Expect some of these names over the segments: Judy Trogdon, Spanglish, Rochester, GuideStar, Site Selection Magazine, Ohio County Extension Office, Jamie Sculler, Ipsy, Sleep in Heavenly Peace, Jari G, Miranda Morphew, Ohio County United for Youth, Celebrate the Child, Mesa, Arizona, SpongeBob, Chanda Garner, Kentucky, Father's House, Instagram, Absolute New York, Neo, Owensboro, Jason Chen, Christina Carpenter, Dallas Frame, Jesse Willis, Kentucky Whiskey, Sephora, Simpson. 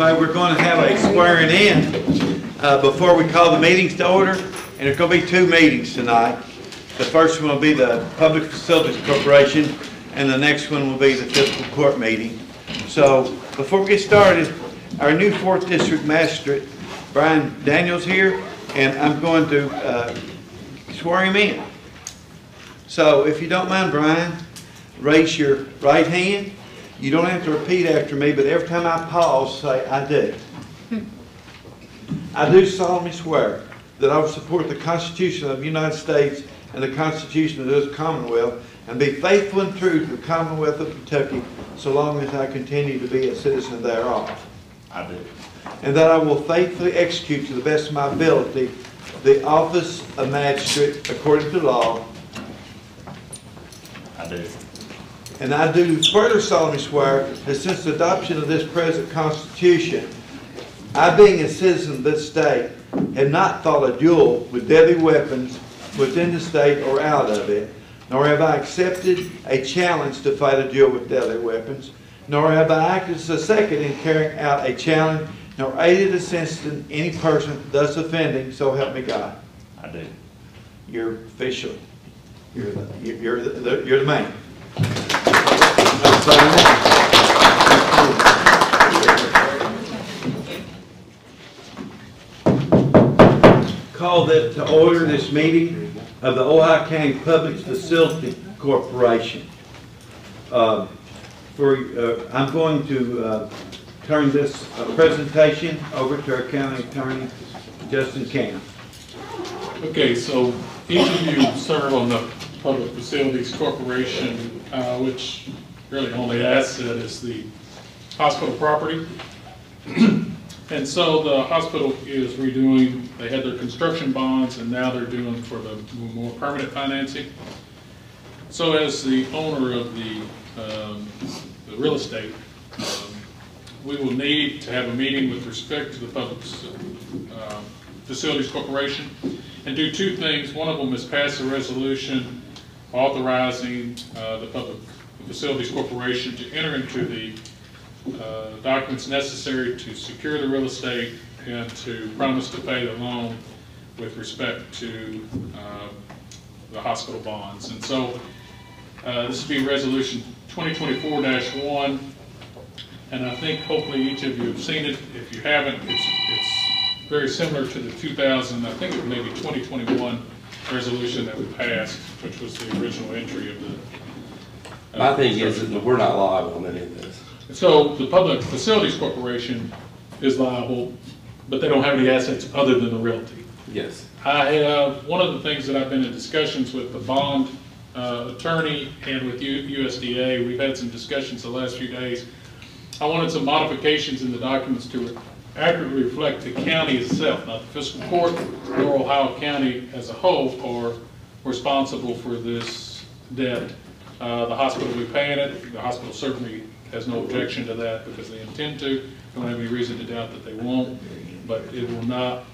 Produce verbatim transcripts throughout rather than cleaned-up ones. Everybody, we're going to have a swearing in uh, before we call the meetings to order, and there's going to be two meetings tonight. The first one will be the Public Facilities Corporation, and the next one will be the Fiscal Court meeting. So before we get started, our new fourth District Magistrate, Brian Daniels, here, and I'm going to uh, swear him in. So if you don't mind, Brian, raise your right hand. You don't have to repeat after me, but every time I pause, say, I do. I do solemnly swear that I will support the Constitution of the United States and the Constitution of this Commonwealth, and be faithful and true to the Commonwealth of Kentucky so long as I continue to be a citizen thereof. I do. And that I will faithfully execute to the best of my ability the office of magistrate according to law. I do. And I do further solemnly swear that since the adoption of this present Constitution, I, being a citizen of this state, have not fought a duel with deadly weapons within the state or out of it, nor have I accepted a challenge to fight a duel with deadly weapons, nor have I acted as a second in carrying out a challenge, nor aided, assisted in any person thus offending, so help me God. I do. You're official. You're the, you're the, the, you're the man. Call that to order this meeting of the Ohio County Public Facility Corporation. Uh, for, uh, I'm going to uh, turn this uh, presentation over to our County Attorney, Justin Camp. Okay, so each of you serve on the Public Facilities Corporation, uh, which really only asset is the hospital property. And so the hospital is redoing, they had their construction bonds, and now they're doing for the more permanent financing. So as the owner of the, um, the real estate, um, we will need to have a meeting with respect to the Public uh, Facilities Corporation and do two things. One of them is pass a resolution authorizing uh, the Public Facilities Corporation to enter into the uh, documents necessary to secure the real estate and to promise to pay the loan with respect to uh, the hospital bonds. And so uh, this will be resolution twenty twenty-four dash one, and I think hopefully each of you have seen it. If you haven't, it's, it's very similar to the two thousand, I think it was maybe twenty twenty-one resolution that we passed, which was the original entry of the. My thing is that we're not liable on any of this. So the Public Facilities Corporation is liable, but they don't have any assets other than the realty. Yes. I have, one of the things that I've been in discussions with the bond uh, attorney and with U S D A, we've had some discussions the last few days. I wanted some modifications in the documents to accurately reflect the county itself, not the fiscal court, nor Ohio County as a whole are responsible for this debt. Uh, the hospital will be paying it. The hospital certainly has no objection to that because they intend to. Don't have any reason to doubt that they won't. But it will not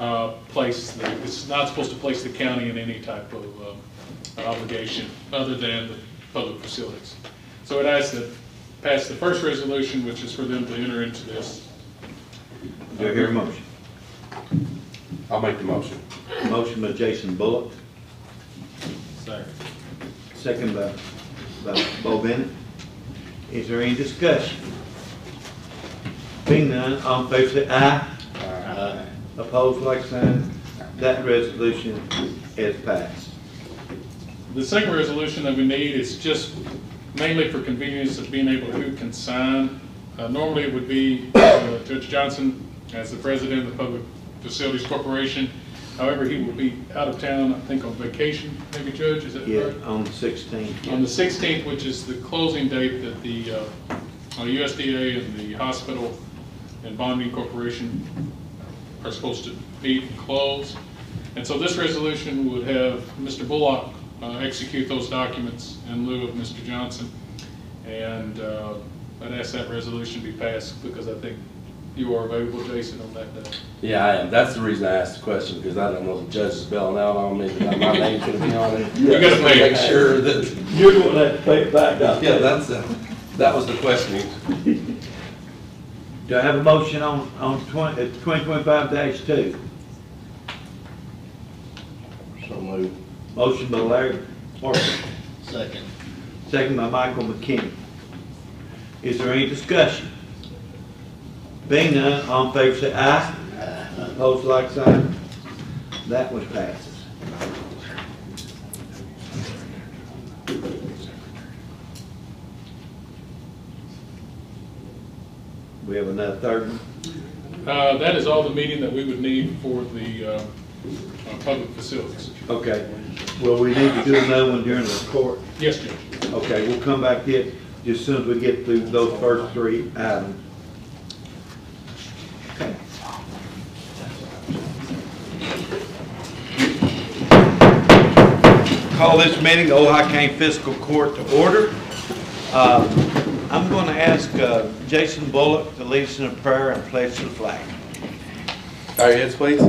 uh, place the, it's not supposed to place the county in any type of uh, obligation other than the public facilities. So it has to pass the first resolution, which is for them to enter into this. Do I hear a motion? I'll make the motion. Motion by Jason Bullock. Second. Second by, by Bo Bennett. Is there any discussion? Being none, all in favor say aye. Aye. Aye. Opposed, like sign. That resolution is passed. The second resolution that we need is just mainly for convenience of being able to consign. Uh, normally it would be uh, Judge Johnson as the president of the Public Facilities Corporation. However, he will be out of town, I think, on vacation, maybe, Judge, is that yeah, right? Yeah, on the sixteenth. On the sixteenth, which is the closing date that the uh, U S D A and the hospital and bonding corporation are supposed to meet and close. And so this resolution would have Mister Bullock uh, execute those documents in lieu of Mister Johnson. And uh, I'd ask that resolution be passed because I think you are available, Jason, on that day. Yeah, I am. That's the reason I asked the question, because I don't know if the judge is bailing out on me, but my name's going to be on it. You're going to make sure that you're going to have to pay it back. Yeah, that's uh, that was the question. Do I have a motion on, on twenty twenty-five dash two? So moved. Motion by Larry Parker. Second. Second by Michael McKinney. Is there any discussion? Being none, all in favor say aye. Aye. Opposed, like sign. That one passes. We have another third one. Uh, that is all the meeting that we would need for the uh, public facilities. Okay. Well, we need to do another one during the court. Yes, Judge. Okay, we'll come back here just as soon as we get through those first three items. Okay. Call this meeting, the Ohio County Fiscal Court, to order. Uh, I'm going to ask uh, Jason Bullock to lead us in a prayer and place the flag. All right, heads, please.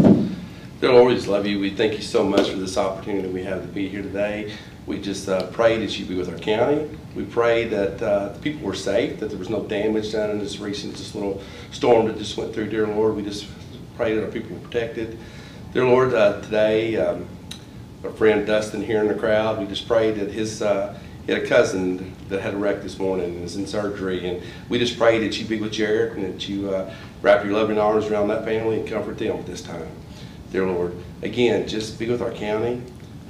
Dear Lord, we just love you. We thank you so much for this opportunity we have to be here today. We just uh, pray that you be with our county. We pray that uh, the people were safe, that there was no damage done in this recent just little storm that just went through. Dear Lord, we just pray that our people were protected. Dear Lord, uh, today um, our friend Dustin here in the crowd, we just pray that his uh, he had a cousin that had a wreck this morning and is in surgery, and we just pray that you be with Jared and that you uh, wrap your loving arms around that family and comfort them at this time. Dear Lord, again, just be with our county.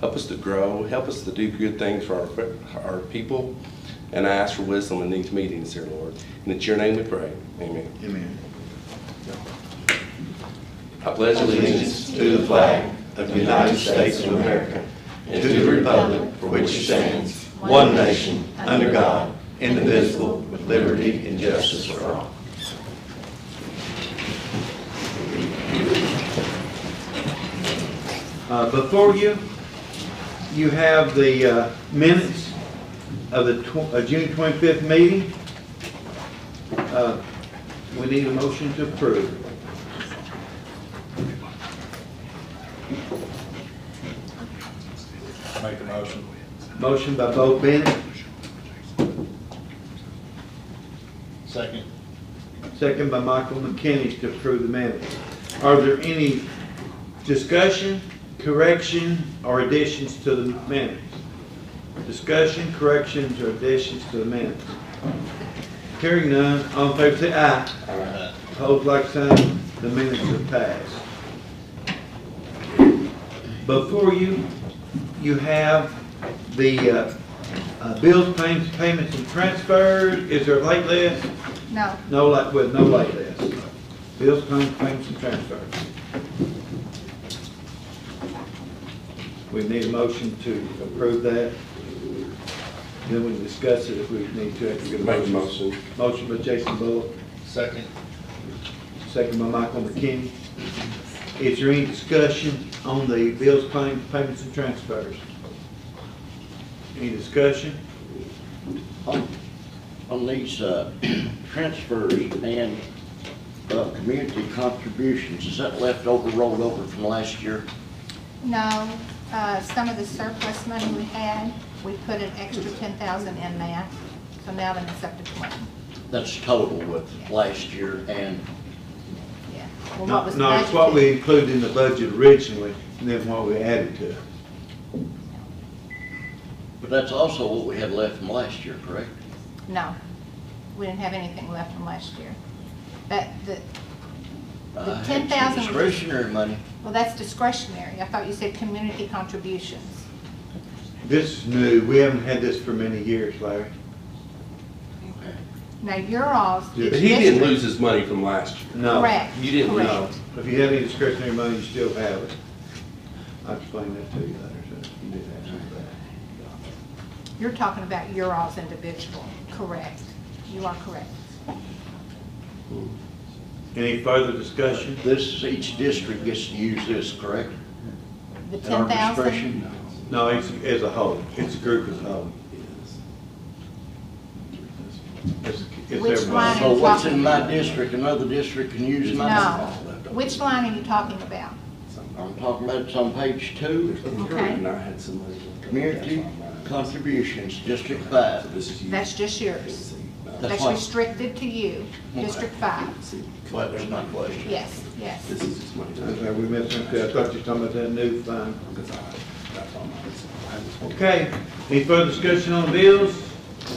Help us to grow. Help us to do good things for our, our people. And I ask for wisdom in these meetings, dear Lord. And it's your name we pray. Amen. Amen. I pledge allegiance to the flag of the United States of America and to the republic for which it stands, one nation, under God, indivisible, with liberty and justice for all. Uh, before you, you have the uh, minutes of the tw uh, June twenty-fifth meeting. Uh, we need a motion to approve. Make a motion. Motion by Bo Bennett. Second. Second by Michael McKinney to approve the minutes. Are there any discussion, correction, or additions to the minutes? Discussion, corrections, or additions to the minutes? Hearing none, all in favor say aye. Aye. Opposed, like sign. The minutes are passed. Before you, you have the uh, uh, bills, payments, payments, and transfers. Is there a late list? No. No late with no late list. Bills, payments, payments, and transfers. We need a motion to approve that. Then we can discuss it if we need to. After we get a motion. motion. Motion by Jason Bullock. Second. Second by Michael McKinney. Is there any discussion on the bills, payments, payments, and transfers? Any discussion? On, on these uh, transfers and uh, community contributions, is that left over, rolled over from last year? No. Uh, some of the surplus money we had, we put an extra ten thousand dollars in there. So now then it's up to twenty thousand dollars. That's total with last year and? Yeah. Well, no, what was no it's what we included in the budget originally and then what we added to it. But that's also what we had left from last year, correct? No, we didn't have anything left from last year. That the, the ten thousand discretionary money. Well, that's discretionary. I thought you said community contributions. This is new. We haven't had this for many years, Larry. Okay. Now you're all. Yeah, but he didn't lose his money from last year. No, correct. You didn't lose. No. If you have any discretionary money, you still have it. I'll explain that to you later. So you did that. You're talking about your all's individual, correct? You are correct. Any further discussion? This each district gets to use this, correct? The ten thousand. No, no, it's as a whole. It's a group as a whole. It's, it's Which line so what's in my about? district? Another district can use my. No. District. Which line are you talking about? I'm talking about it's on page two. Okay. And I had some community contributions, district five. That's just yours. That's That's restricted to you, District Five. Well, there's my question. Yes, yes. This is just my time. We missed something. I thought you were talking about that new fine. Okay, any further discussion on bills?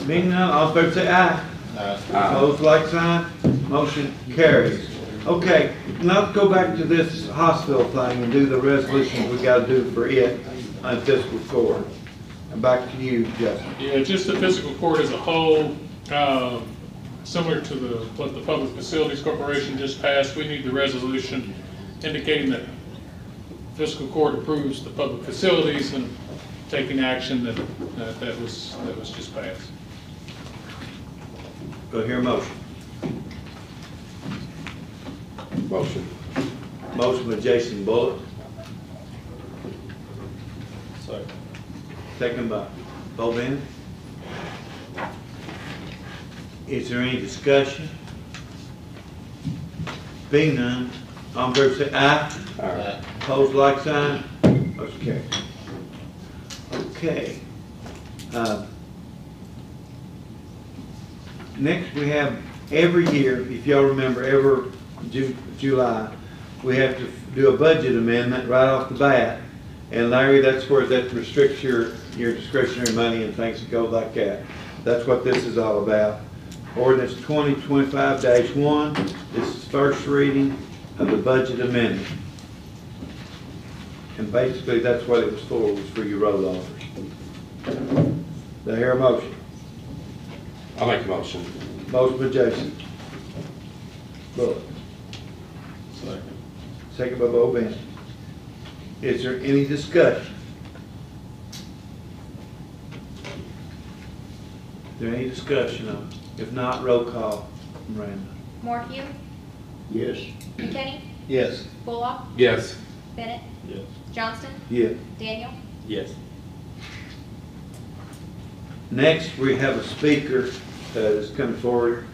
Being none, all fair say aye. Aye. Opposed, like sign. Motion carries. Okay, now let's go back to this hospital thing and do the resolution we got to do for it on fiscal court. And back to you, Justin. Yeah, just the fiscal court as a whole, uh, similar to the what the Public Facilities Corporation just passed, we need the resolution indicating that fiscal court approves the public facilities and taking action that uh, that was that was just passed. Do I hear a motion? Motion. Motion by Jason Bullock. Second. Second by Bo Bennett. Is there any discussion? Being none, all in favor say aye. Aye. Opposed, like sign. Motion carried. Okay. Uh, next, we have every year, if y'all remember, every Ju July, we have to do a budget amendment right off the bat. And Larry, that's where that restricts your, your discretionary money and things that go like that. That's what this is all about. Ordinance twenty twenty-five dash one, this is first reading of the budget amendment. And basically that's what it was for, was for your road offers. Do I hear a motion? I'll make a motion. Motion by Jason. Look. Second. Second by Bo Bennett. Is there any discussion? Is there any discussion on it? If not, roll call. Miranda. Morphew? Yes. McKinney? Yes. Bullock? Yes. Bennett? Yes. Johnson? Yes. Daniel? Yes. Next, we have a speaker uh, that's coming forward.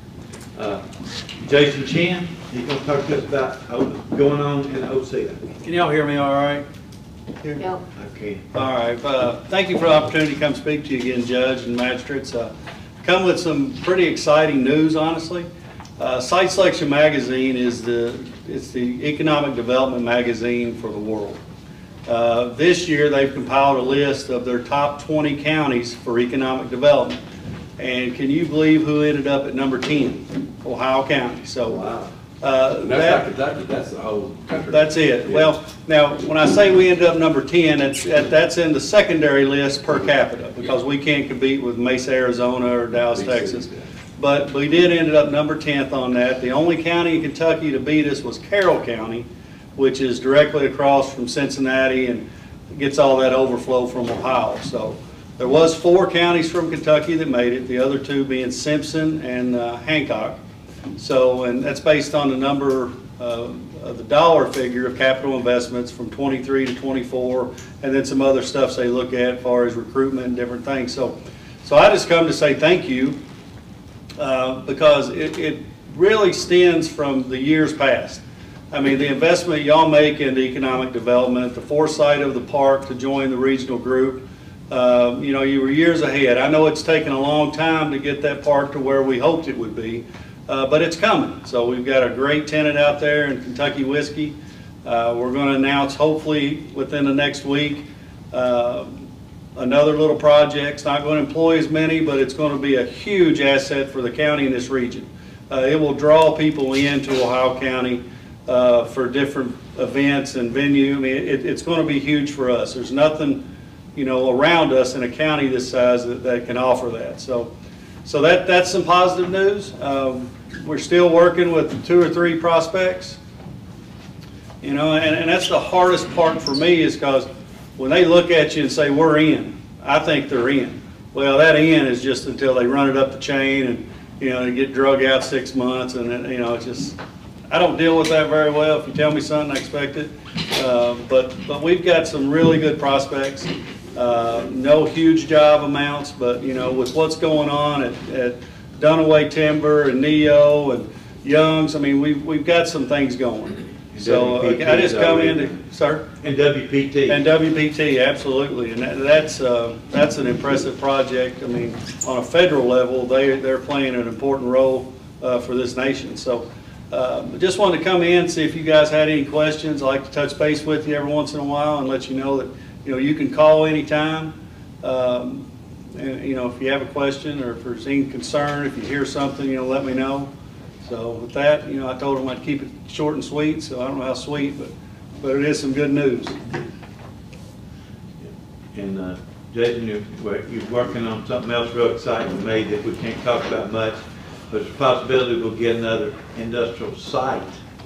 Uh, Jason Chen, he's going to talk to us about what's going on in O C A. Can y'all hear me all right? Here? No. Okay. All right. Uh, thank you for the opportunity to come speak to you again, Judge and Magistrates. Uh, come with some pretty exciting news, honestly. Uh, Site Selection Magazine is the, it's the economic development magazine for the world. Uh, this year, they've compiled a list of their top twenty counties for economic development. And can you believe who ended up at number ten? Ohio County. So, wow. Uh, that's that, not Kentucky, that's the whole country. That's it. Yeah. Well, now, when I say we ended up number ten, it's, that's in the secondary list per capita, because yeah. we can't compete with Mesa, Arizona, or Dallas, B C, Texas. Yeah. But we did end up number tenth on that. The only county in Kentucky to beat us was Carroll County, which is directly across from Cincinnati and gets all that overflow from Ohio. So. There was four counties from Kentucky that made it, the other two being Simpson and uh, Hancock. So, and that's based on the number uh, of the dollar figure of capital investments from twenty-three to twenty-four, and then some other stuff they look at as far as recruitment and different things. So, so I just come to say thank you uh, because it, it really stems from the years past. I mean, the investment y'all make into economic development, the foresight of the park to join the regional group. Uh, you know, you were years ahead. I know it's taken a long time to get that park to where we hoped it would be, uh, but it's coming. So we've got a great tenant out there in Kentucky Whiskey. Uh, we're going to announce, hopefully within the next week, uh, another little project. It's not going to employ as many, but it's going to be a huge asset for the county in this region. Uh, it will draw people into Ohio County uh, for different events and venue. I mean, it, it's going to be huge for us. There's nothing, you know, around us in a county this size that, that can offer that. So, so that, that's some positive news. Um, we're still working with two or three prospects, you know, and, and that's the hardest part for me is because when they look at you and say, we're in, I think they're in. Well, that in is just until they run it up the chain and, you know, they get drug out six months and, then, you know, it's just, I don't deal with that very well. If you tell me something, I expect it. Uh, but, but we've got some really good prospects. Uh, no huge job amounts, but you know, with what's going on at, at Dunaway Timber and Neo and Young's, I mean, we've, we've got some things going. So W P T, I just come in, to, sir? And W P T. And W P T, absolutely. And that, that's uh, that's an impressive project. I mean, on a federal level, they, they're playing an important role uh, for this nation. So uh, just wanted to come in, see if you guys had any questions. I like to touch base with you every once in a while and let you know that, you know, you can call anytime. Um, and, you know, if you have a question or if there's any concern, if you hear something, you know, let me know. So with that, you know, I told them I'd keep it short and sweet, so I don't know how sweet, but, but it is some good news. And uh, Jason, you're, you're working on something else real exciting to me that we can't talk about much, but there's a possibility we'll get another industrial site.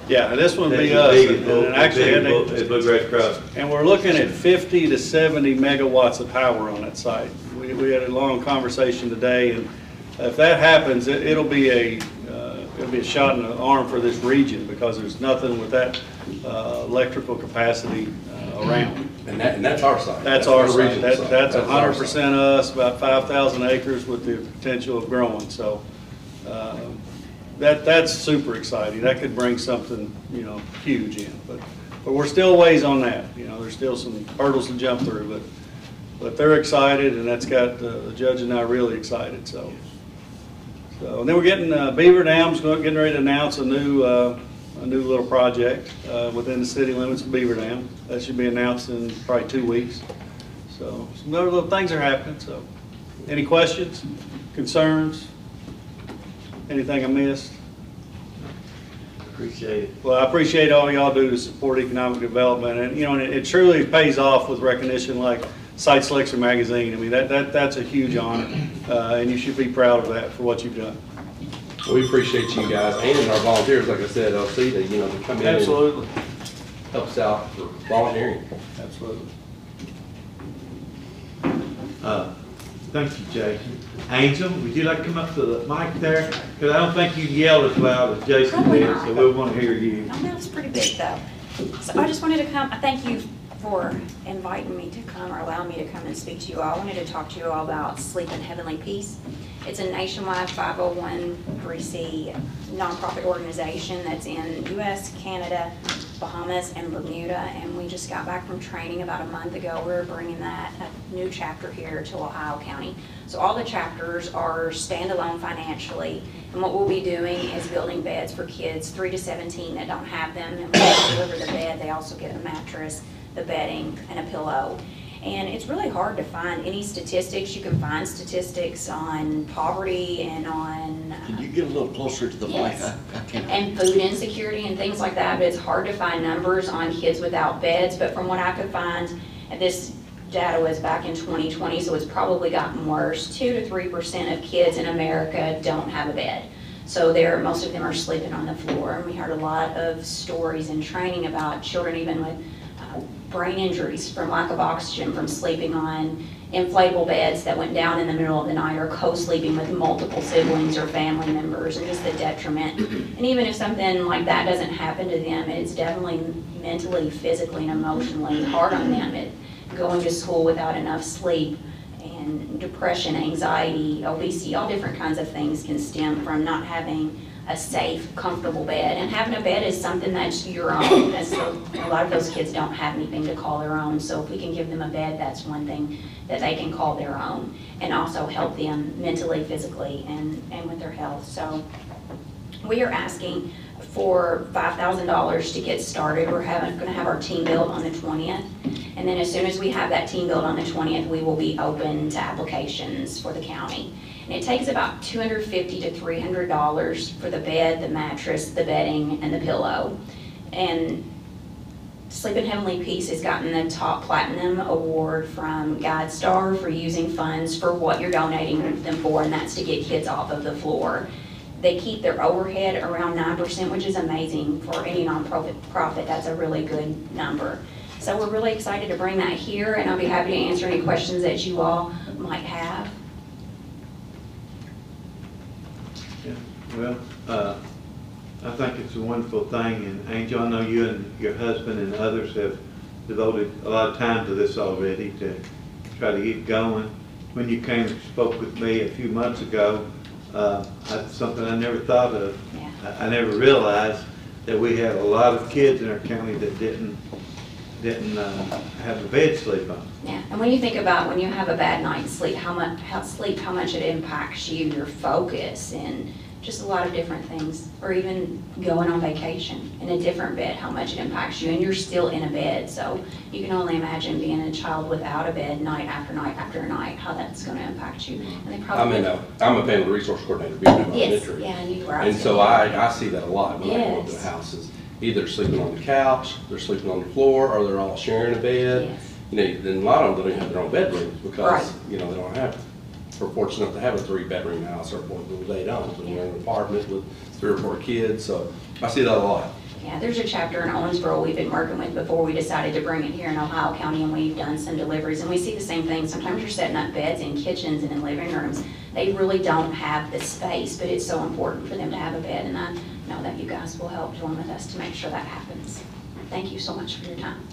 Yeah, and this one would be us. And, and, actually, and, they, and we're looking at fifty to seventy megawatts of power on that site. We, we had a long conversation today, and if that happens, it, it'll be a It'll be a shot in the arm for this region because there's nothing with that uh, electrical capacity uh, around. And, that, and that's our site. That's, that's our site. That, site. That's one hundred percent us, about five thousand acres with the potential of growing. So uh, that that's super exciting. That could bring something, you know, huge in. But but we're still ways on that. You know, there's still some hurdles to jump through. But but they're excited, and that's got the, the judge and I really excited. So. So, and then we're getting uh, Beaver Dam's getting ready to announce a new uh, a new little project uh, within the city limits of Beaver Dam. That should be announced in probably two weeks. So some other little things are happening. So, any questions, concerns, anything I missed? Appreciate it. Well, I appreciate all y'all do to support economic development, and you know, and it, it truly pays off with recognition like Site Selection Magazine. I mean, that, that that's a huge honor, uh, and you should be proud of that for what you've done. Well, we appreciate you guys and our volunteers, like I said, L C, that, you know, to come in Absolutely. And help us out for volunteering. Absolutely. Uh, thank you, Jason. Angel, would you like to come up to the mic there? Because I don't think you yelled as loud as Jason Probably did, not. So we'll want to hear you. My mouth's pretty big, though. So I just wanted to come. I thank you for inviting me to come or allowing me to come and speak to you all. I wanted to talk to you all about Sleep in Heavenly Peace. It's a nationwide five oh one c three nonprofit organization that's in U S, Canada, Bahamas, and Bermuda. And we just got back from training about a month ago. We're bringing that a new chapter here to Ohio County. So all the chapters are standalone financially. And what we'll be doing is building beds for kids three to seventeen that don't have them. And when they deliver the bed, they also get a mattress, the bedding, and a pillow. And it's really hard to find any statistics. You can find statistics on poverty and on... Uh, can you get a little closer to the yes. mic? I, I can't. And food insecurity and things like that, but it's hard to find numbers on kids without beds. But from what I could find, and this data was back in twenty twenty, so it's probably gotten worse, two to three percent of kids in America don't have a bed. So they're, most of them are sleeping on the floor. And we heard a lot of stories in training about children even with brain injuries from lack of oxygen, from sleeping on inflatable beds that went down in the middle of the night, or co-sleeping with multiple siblings or family members, and just the detriment. And even if something like that doesn't happen to them, it's definitely mentally, physically, and emotionally hard on them. It, going to school without enough sleep, and depression, anxiety, obesity, all different kinds of things can stem from not having a safe, comfortable bed. And having a bed is something that's your own. That's a, a lot of those kids don't have anything to call their own. So if we can give them a bed, that's one thing that they can call their own, and also help them mentally, physically, and, and with their health. So we are asking for five thousand dollars to get started. We're having, gonna have our team build on the twentieth. And then as soon as we have that team build on the twentieth, we will be open to applications for the county. And it takes about two hundred fifty to three hundred dollars for the bed, the mattress, the bedding, and the pillow. And Sleep in Heavenly Peace has gotten the top platinum award from GuideStar for using funds for what you're donating them for, and that's to get kids off of the floor. They keep their overhead around nine percent, which is amazing for any nonprofit. Profit, that's a really good number. So we're really excited to bring that here, and I'll be happy to answer any questions that you all might have. Well, uh, I think it's a wonderful thing, and Angel, I know you and your husband and others have devoted a lot of time to this already to try to get going. When you came and spoke with me a few months ago, uh, that's something I never thought of. Yeah. I, I never realized that we had a lot of kids in our county that didn't didn't uh, have a bed to sleep on. Yeah, and when you think about when you have a bad night's sleep, how much how sleep, how much it impacts you, your focus, and just a lot of different things, or even going on vacation in a different bed, how much it impacts you, and you're still in a bed. So you can only imagine being a child without a bed night after night after night, how that's going to impact you. And they probably I'm in a I'm a family resource coordinator, Beaver Dam Elementary. Yes, yeah, and you were. And so I I see that a lot when yes. I go into the houses. Either sleeping on the couch, they're sleeping on the floor, or they're all sharing a bed. Yes. You know, then a lot of them don't have their own bedrooms because right. you know they don't have. We're fortunate enough to have a three-bedroom house, or they don't, but we're in an apartment with three or four kids, so I see that a lot. Yeah, there's a chapter in Owensboro we've been working with before we decided to bring it here in Ohio County, and we've done some deliveries, and we see the same thing. Sometimes you're setting up beds in kitchens and in living rooms. They really don't have the space, but it's so important for them to have a bed, and I know that you guys will help join with us to make sure that happens. Thank you so much for your time.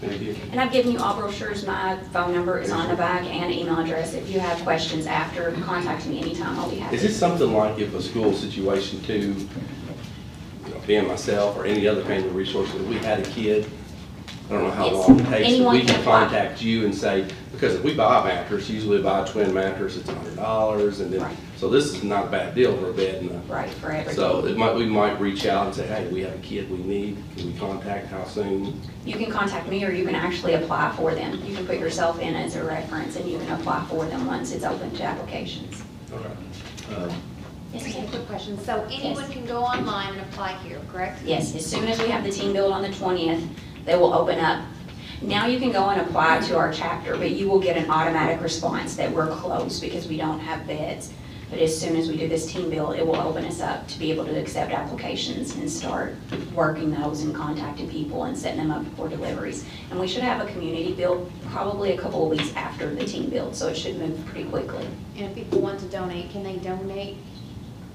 Thank you. And I've given you all brochures. My phone number is on the back and email address. If you have questions after, contact me anytime. I'll be happy. Is this something like if a school situation too, you know, being myself or any other family resource, that we had a kid, I don't know how it's, long it takes, but we can, can contact you and say, because if we buy a mattress, usually we buy a twin mattress, it's one hundred dollars, and then, right. so this is not a bad deal for a bed. And a, right, for everything. So it might, we might reach out and say, hey, we have a kid we need, can we contact, how soon? You can contact me, or you can actually apply for them. You can put yourself in as a reference, and you can apply for them once it's open to applications. All right. Uh, Yes, a quick question. So anyone yes. can go online and apply here, correct? Yes, as soon as we have the team build on the twentieth, they will open up. Now you can go and apply to our chapter, but you will get an automatic response that we're closed because we don't have beds. But as soon as we do this team build, it will open us up to be able to accept applications and start working those and contacting people and setting them up for deliveries. And we should have a community build probably a couple of weeks after the team build, so it should move pretty quickly. And if people want to donate, can they donate,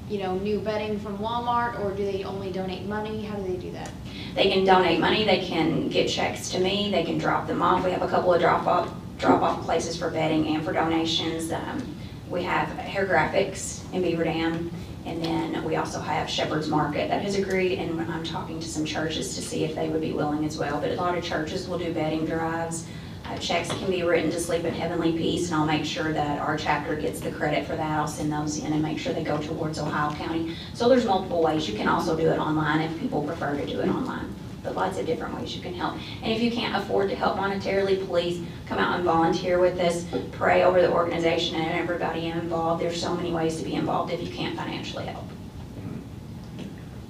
you know, new bedding from Walmart, or do they only donate money? How do they do that? They can donate money, they can get checks to me, they can drop them off. We have a couple of drop-off drop-off places for bedding and for donations. Um, we have Hair Graphics in Beaver Dam, and then we also have Shepherd's Market that has agreed, and I'm talking to some churches to see if they would be willing as well. But a lot of churches will do bedding drives. Uh, checks can be written to Sleep in Heavenly Peace, and I'll make sure that our chapter gets the credit for that. I'll send those in and make sure they go towards Ohio County. So there's multiple ways. You can also do it online if people prefer to do it online. But lots of different ways you can help. And if you can't afford to help monetarily, please come out and volunteer with us. Pray over the organization and everybody involved. There's so many ways to be involved if you can't financially help.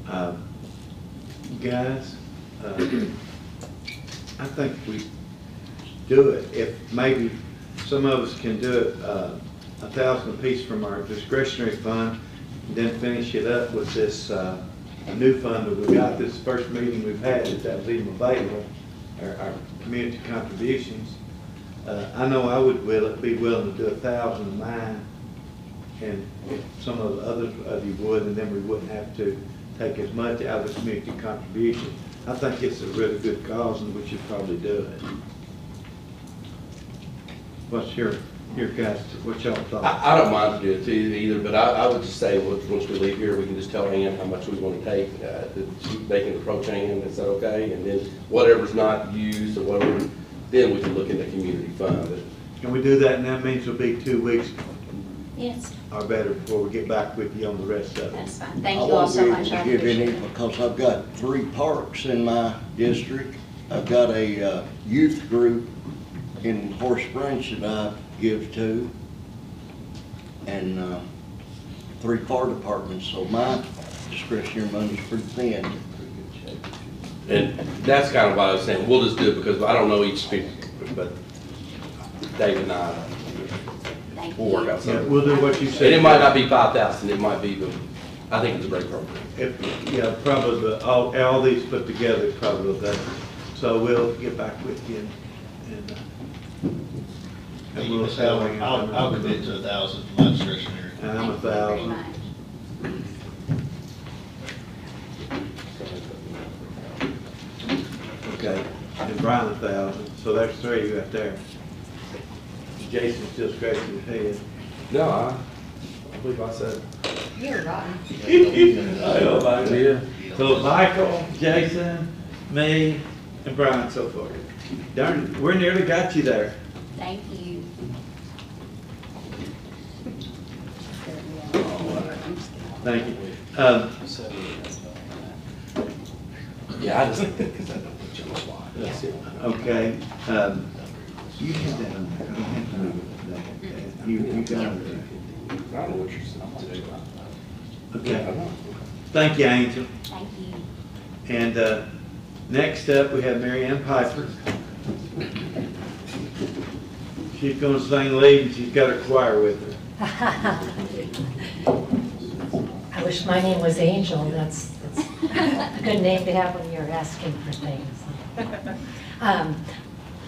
Uh, guys, uh, I think we... do it. If maybe some of us can do it uh, a thousand apiece from our discretionary fund, and then finish it up with this uh, new fund that we got. This first meeting we've had is that leave them available, our, our community contributions. Uh, I know I would will, be willing to do a thousand of mine, and some of the others of you would, and then we wouldn't have to take as much out of the community contribution. I think it's a really good cause, and we should probably do it. What's your, your guess? What y'all thought? I, I don't mind to do it either, but I, I would just say once we leave here, we can just tell Ann how much we want to take. Uh, they can approach Ann, is that okay? And then whatever's not used or whatever, then we can look into community fund. Can we do that? And that means it'll be two weeks. Yes. Or better before we get back with you on the rest of it. That's fine. Thank you all so much. I give any because I've got three parks in my district. I've got a uh, youth group in Horse Branch that I give to, and uh, three fire departments, so my discretionary money's pretty thin. And that's kind of why I was saying we'll just do it because I don't know each speaker, but David and I will work out something. Yeah, we'll do what you said. And it might not be five thousand, it might be, but I think it's a great program. If, yeah, probably the, all, all these put together, probably that. So we'll get back with you. And, uh, We'll salary, I'll, I'll commit to a thousand for my discretionary. And I'm a thousand. Okay, and Brian a thousand. So there's three of you out there. Jason's still scratching his head. No, I, I believe I said. You're right. I know about it. So Michael, Jason, me, and Brian so far. Darn, we're nearly got you there. Thank you. Thank you. Um, yeah, I just because I don't put you on the spot. That's it. Okay. Um, you had that on there. I don't have to move it. You, you got it. I don't know what you're saying today. Okay. Thank you, Angel. Thank you. And uh, next up, we have Mary Ann Piper. She's going to sing lead, and she's got a choir with her. I wish my name was Angel. That's, that's a good name to have when you're asking for things. Um,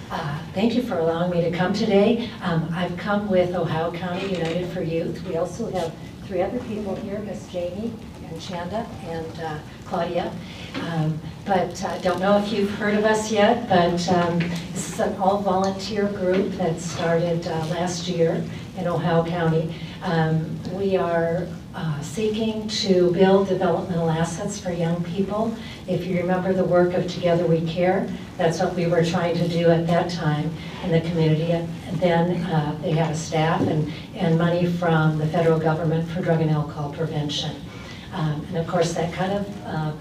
uh, thank you for allowing me to come today. Um, I've come with Ohio County United for Youth. We also have three other people here, Miss Jamie and Chanda and uh, Claudia. Um, but I uh, don't know if you've heard of us yet, but um, this is an all-volunteer group that started uh, last year in Ohio County. Um, we are Uh, seeking to build developmental assets for young people. If you remember the work of Together We Care, that's what we were trying to do at that time in the community. And then uh, they had a staff and, and money from the federal government for drug and alcohol prevention. Um, and of course that kind of uh,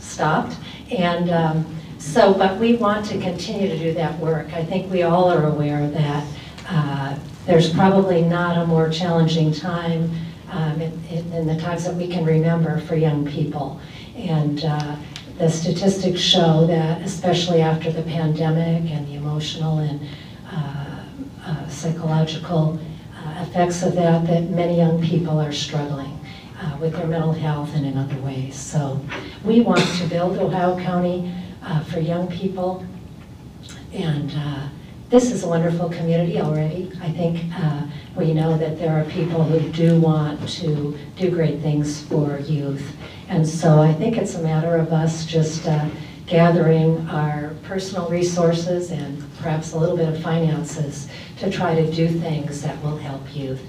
stopped. And um, so, but we want to continue to do that work. I think we all are aware that uh, there's probably not a more challenging time Um, in, in, in the times that we can remember for young people. And uh, the statistics show that, especially after the pandemic and the emotional and uh, uh, psychological uh, effects of that, that many young people are struggling uh, with their mental health and in other ways. So we want to build Ohio County uh, for young people. And uh, this is a wonderful community already. I think uh, we know that there are people who do want to do great things for youth. And so I think it's a matter of us just uh, gathering our personal resources and perhaps a little bit of finances to try to do things that will help youth.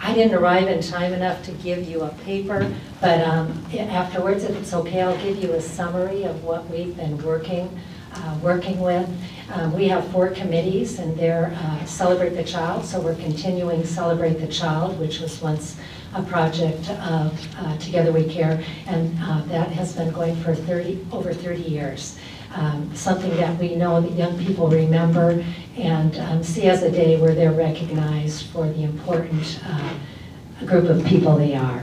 I didn't arrive in time enough to give you a paper, but um, afterwards, if it's okay, I'll give you a summary of what we've been working uh, working with. Um, we have four committees, and they're uh, Celebrate the Child, so we're continuing Celebrate the Child, which was once a project of uh, Together We Care, and uh, that has been going for thirty, over thirty years. Um, something that we know that young people remember and um, see as a day where they're recognized for the important uh, group of people they are.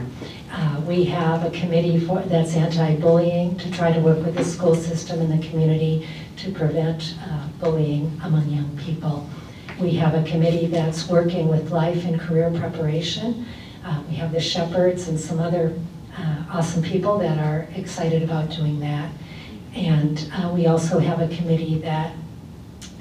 Uh, we have a committee for, that's anti-bullying to try to work with the school system and the community to prevent uh, bullying among young people. We have a committee that's working with life and career preparation. Uh, we have the Shepherds and some other uh, awesome people that are excited about doing that. And uh, we also have a committee that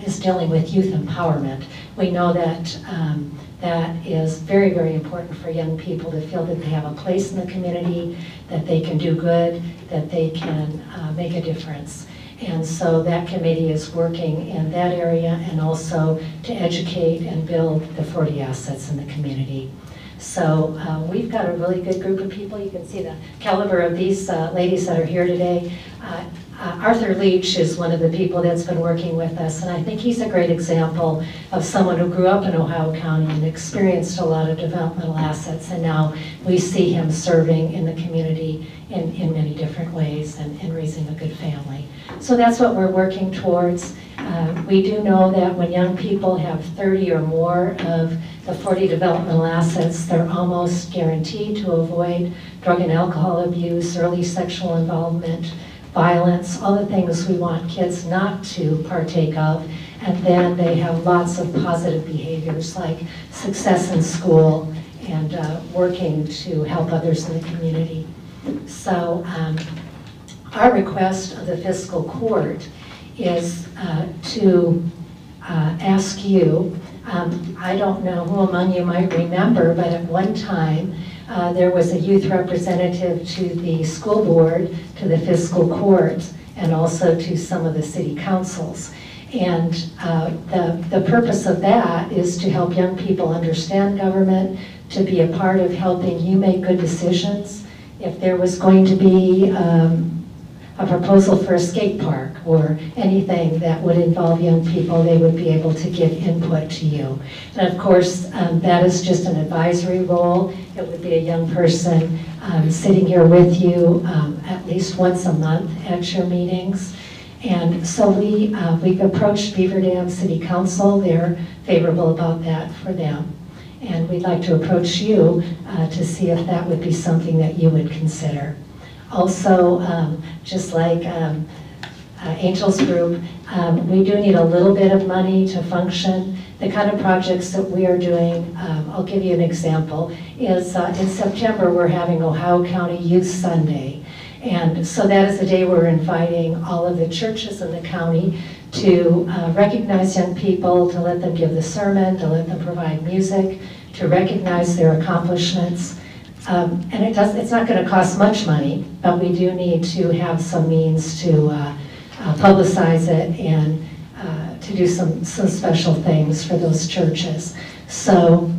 is dealing with youth empowerment. We know that um, that is very, very important for young people to feel that they have a place in the community, that they can do good, that they can uh, make a difference. And so that committee is working in that area and also to educate and build the forty assets in the community. So uh, we've got a really good group of people. You can see the caliber of these uh, ladies that are here today. Uh, Uh, Arthur Leach is one of the people that's been working with us, and I think he's a great example of someone who grew up in Ohio County and experienced a lot of developmental assets, and now we see him serving in the community in, in many different ways and, and raising a good family. So that's what we're working towards. Uh, we do know that when young people have thirty or more of the forty developmental assets, they're almost guaranteed to avoid drug and alcohol abuse, early sexual involvement, violence, all the things we want kids not to partake of, and then they have lots of positive behaviors like success in school and uh, working to help others in the community. So um, our request of the fiscal court is uh, to uh, ask you, um, I don't know who among you might remember, but at one time Uh, there was a youth representative to the school board, to the fiscal court, and also to some of the city councils. And uh, the, the purpose of that is to help young people understand government, to be a part of helping you make good decisions, if there was going to be um, a proposal for a skate park or anything that would involve young people, they would be able to give input to you. And of course, um, that is just an advisory role. It would be a young person um, sitting here with you um, at least once a month at your meetings. And so we, uh, we've approached Beaver Dam City Council. They're favorable about that for them. And we'd like to approach you uh, to see if that would be something that you would consider. Also, um, just like um, uh, Angel's group, um, we do need a little bit of money to function. The kind of projects that we are doing, um, I'll give you an example, is uh, in September we're having Ohio County Youth Sunday. And so that is the day we're inviting all of the churches in the county to uh, recognize young people, to let them give the sermon, to let them provide music, to recognize their accomplishments. Um, and it does, it's not going to cost much money, but we do need to have some means to uh, uh, publicize it and uh, to do some, some special things for those churches. So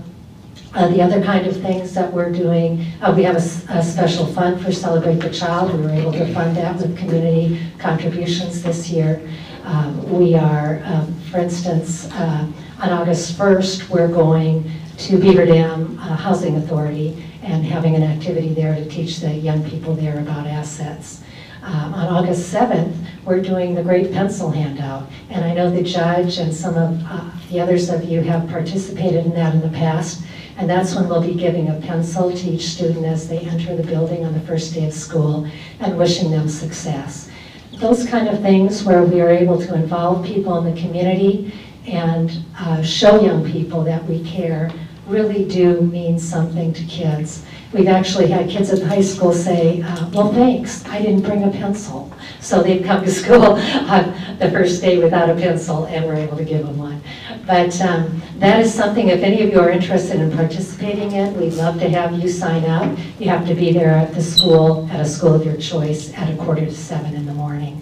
uh, the other kind of things that we're doing, uh, we have a, a special fund for Celebrate the Child. We were able to fund that with community contributions this year. Um, we are, um, for instance, uh, on August first, we're going to Beaver Dam uh, Housing Authority and having an activity there to teach the young people there about assets. Um, on August seventh, we're doing the Great Pencil Handout. And I know the judge and some of uh, the others of you have participated in that in the past. And that's when we'll be giving a pencil to each student as they enter the building on the first day of school and wishing them success. Those kind of things where we are able to involve people in the community and uh, show young people that we care really do mean something to kids. We've actually had kids at high school say, uh, well, thanks, I didn't bring a pencil. So they've come to school on the first day without a pencil and we're able to give them one. But um, that is something, if any of you are interested in participating in, we'd love to have you sign up. You have to be there at the school, at a school of your choice, at a quarter to seven in the morning.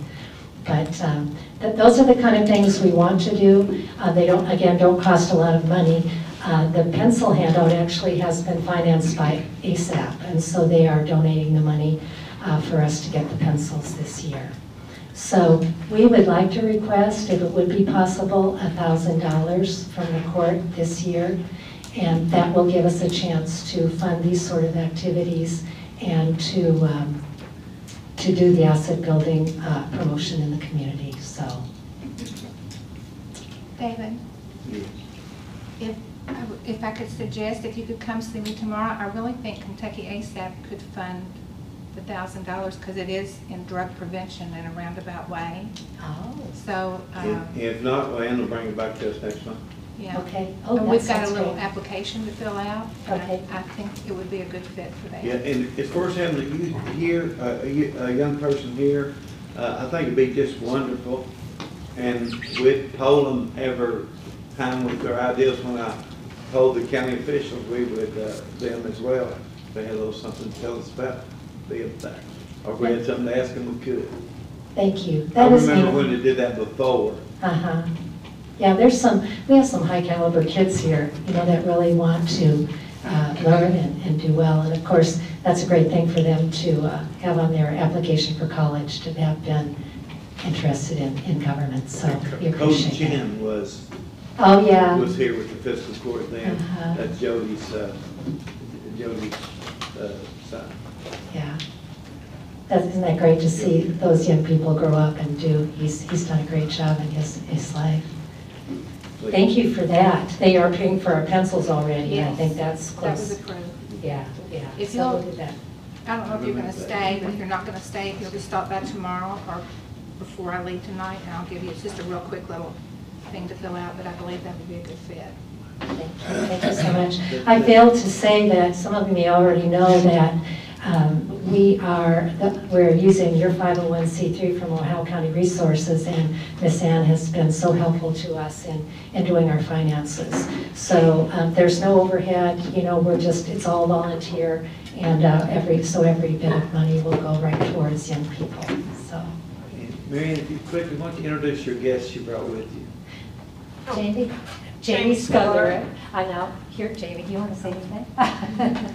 But um, th those are the kind of things we want to do. Uh, they don't, again, don't cost a lot of money. Uh, the pencil handout actually has been financed by ASAP, and so they are donating the money uh, for us to get the pencils this year. So we would like to request, if it would be possible, one thousand dollars from the court this year, and that will give us a chance to fund these sort of activities and to, um, to do the asset building uh, promotion in the community. So, David. If I, if I could suggest, if you could come see me tomorrow, I really think Kentucky ASAP could fund the thousand dollars because it is in drug prevention in a roundabout way. Oh. So. Um, if, if not, well, Ann will bring it back to us next month. Yeah. Okay. Oh, and we've got a little great. application to fill out. Okay. I, I think it would be a good fit for that. Yeah, and as far as having a youth here, uh, a young person here, uh, I think it'd be just wonderful. And we'd poll them ever. Time with their ideas. When I told the county officials, we would uh, them as well. They had a little something to tell us about the impact, or we had something to ask them. We could. Thank you. That I remember is when they did that before. Uh huh. Yeah, there's some. We have some high caliber kids here, you know, that really want to uh, learn and, and do well. And of course, that's a great thing for them to uh, have on their application for college to have been interested in, in government. So we appreciate Coach Jim was. Oh yeah. Was here with the fiscal court then. Uh-huh. That's Jody's, uh, Jody's uh, son. Yeah. That's, isn't that great to see those young people grow up and do? He's he's done a great job in his his life. Please. Thank you for that. They are paying for our pencils already. Yes. I think that's close. That was approved. Yeah, yeah. If so you'll, we'll do that. I don't know if you're going to stay, but if you're not going to stay, if you'll just stop by tomorrow or before I leave tonight, and I'll give you just a real quick little thing to fill out, but I believe that would be a good fit. Thank you. Thank you so much. I failed to say that some of you may already know that um, we are that we're using your five oh one c three from Ohio County Resources, and Miss Ann has been so helpful to us in in doing our finances. So um, there's no overhead. You know, we're just it's all volunteer, and uh, every so every bit of money will go right towards young people. So, Marianne, if you quickly want to introduce your guests you brought with you. Jamie, Jamie Sculler. I know. Here, Jamie, do you want to say anything?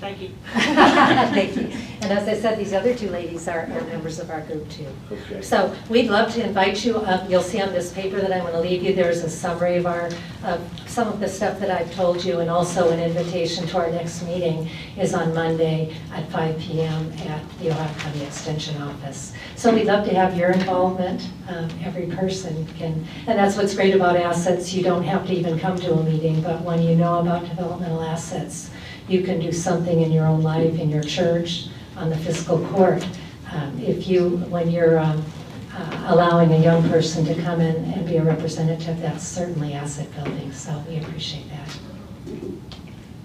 Thank you. Thank you. And as I said, these other two ladies are, are members of our group too. Okay. So we'd love to invite you up. You'll see on this paper that I want to leave you, there's a summary of our, uh, some of the stuff that I've told you, and also an invitation to our next meeting is on Monday at five P M at the Ohio County Extension Office. So we'd love to have your involvement. Um, every person can, and that's what's great about assets. You don't have to even come to a meeting, but when you know about developmental assets, you can do something in your own life, in your church, on the fiscal court. Um, if you, when you're um, uh, allowing a young person to come in and be a representative, that's certainly asset building. So we appreciate that.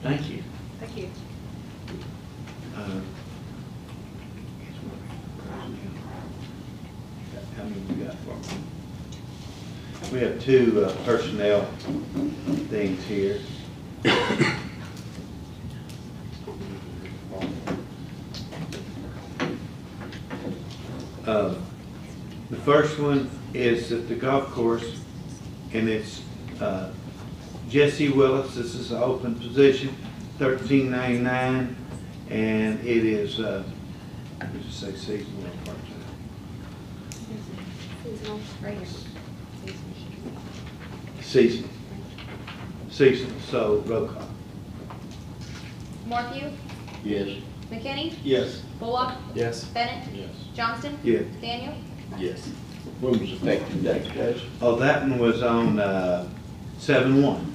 Thank you. Thank you. Uh, how many you got for me? We have two uh, personnel things here. Uh, the first one is at the golf course, and it's uh, Jesse Willis. This is an open position, thirteen ninety-nine, and it is uh, let me just say seasonal part time. Seasonal. Seasonal. So roll call. Morphew? Yes. McKinney? Yes. Bullock? Yes. Bennett? Yes. Johnson? Yes. Daniel? Yes. When was effective date, guys? Oh, that one was on uh, seven one.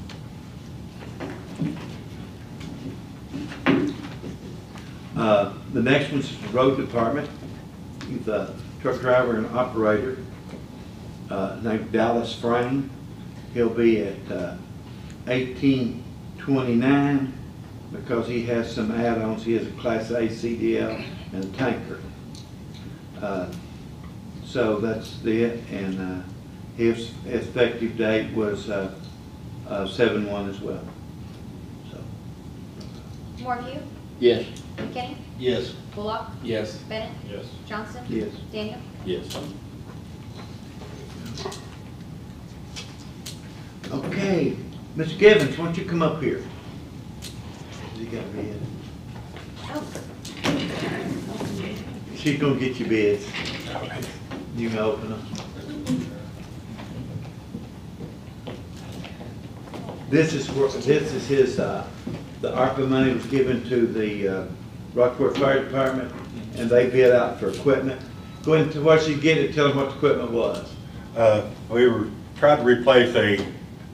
Uh, the next one's the road department. The truck driver and operator uh, named Dallas Frame. He'll be at uh, eighteen twenty-nine. Because he has some add-ons. He has a Class A C D L and a tanker. Uh, so that's it. And uh, his effective date was uh, uh, seven one as well. So. Morphew? Yes. McKinney? Yes. Bullock? Yes. Bennett? Yes. Johnson? Yes. Daniel? Yes. Okay. Mister Givens, why don't you come up here? You got me in. She's gonna get your beds. You can open them. This is this is his. Uh, the ARPA money was given to the uh, Rockport Fire Department, and they bid out for equipment. Go into what you get it. Tell them what the equipment was. Uh, we were trying to replace a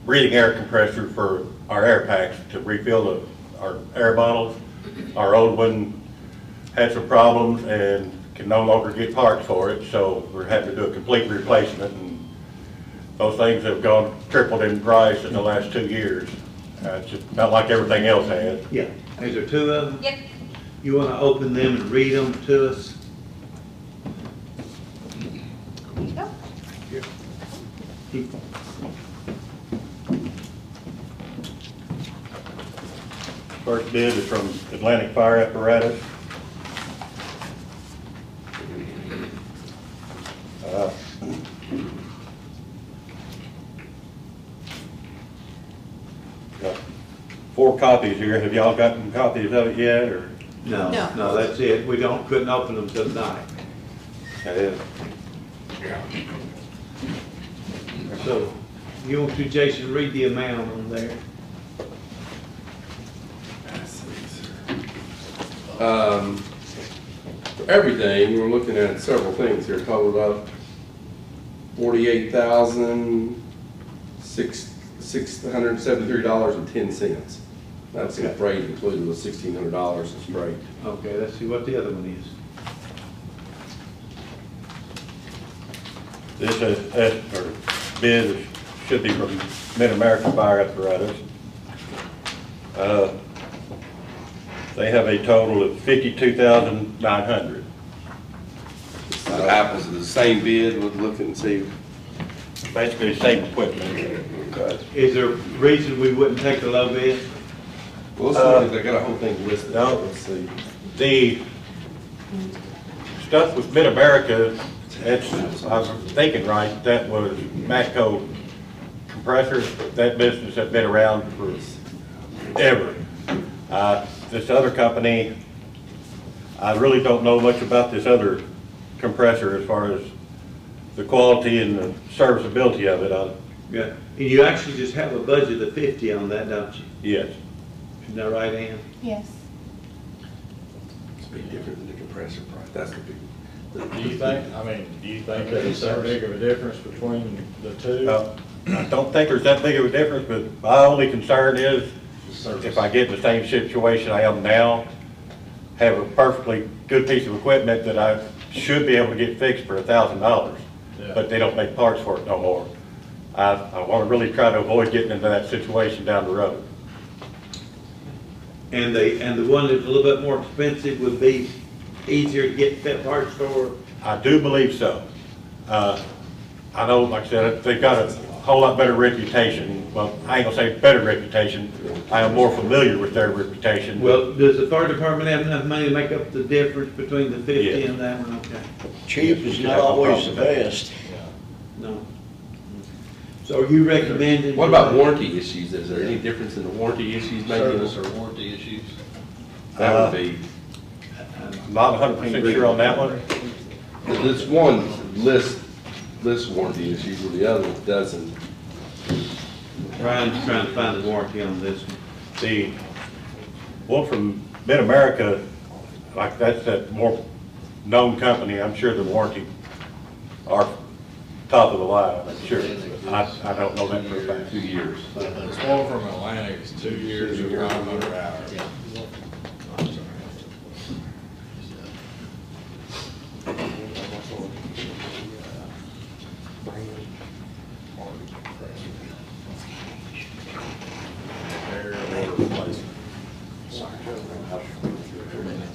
breathing air compressor for our air packs to refill the. Our air bottles. Our old one had some problems and can no longer get parts for it, so we're having to do a complete replacement, and those things have gone tripled in price in the last two years. Uh, it's just not like everything else has. Yeah. Is there two of them? Yep. You want to open them and read them to us? There you go. Here. Keep them. First bid is from Atlantic Fire Apparatus. Uh, got four copies here. Have y'all gotten copies of it yet, or no? No, no, that's it. We don't couldn't open them tonight. That is. Yeah. So, you want to, Jason, read the amount on there? Um, for everything, we're looking at several things here, totaled up forty-eight thousand six hundred seventy-three dollars and ten cents. That's okay. The freight included with sixteen hundred dollars in freight. Okay, let's see what the other one is. This is, uh, or bid should be from Mid-American Fire Apparatus. Uh, They have a total of fifty-two thousand nine hundred. Uh, apples are the same bid. We'll look and see. Basically, the same equipment. Okay. Is there a reason we wouldn't take the low bid? We'll see. Uh, they got a whole thing listed. No, let's see. The stuff with Mid America. That's I was thinking right. That was Matco compressors. That business has been around for ever. Uh, This other company, I really don't know much about this other compressor as far as the quality and the serviceability of it. I, yeah. And you actually just have a budget of fifty on that, don't you? Yes. Isn't that right, Ann? Yes. It's a bit different than the compressor price. That's the big. Do you think, I mean, do you think there's that big of a difference between the two? Uh, I don't think there's that big of a difference, but my only concern is if I get in the same situation I am now, have a perfectly good piece of equipment that I should be able to get fixed for a thousand dollars, but they don't make parts for it no more. I, I want to really try to avoid getting into that situation down the road. And the, and the one that's a little bit more expensive would be easier to get that parts for? I do believe so. Uh, I know, like I said, they've got a whole lot better reputation. Well, I ain't gonna say better reputation. I am more familiar with their reputation. Well, does the fire department have enough money to make up the difference between the fifty yes. and that one? Okay. Cheap is not always the best. Yeah. No. So are you recommending? What about warranty issues? Is there any difference in the warranty issues? Service or warranty issues? That would be. I'm not one hundred percent sure on that one. This one lists list warranty issues, and the other doesn't. Brian's trying to find the warranty on this one. The one from Mid-America, like that's a more known company. I'm sure the warranty are top of the line. I'm sure. I, I don't know that for a fact. Two years. This one from Atlantic is two years or five hundred hours. Yeah.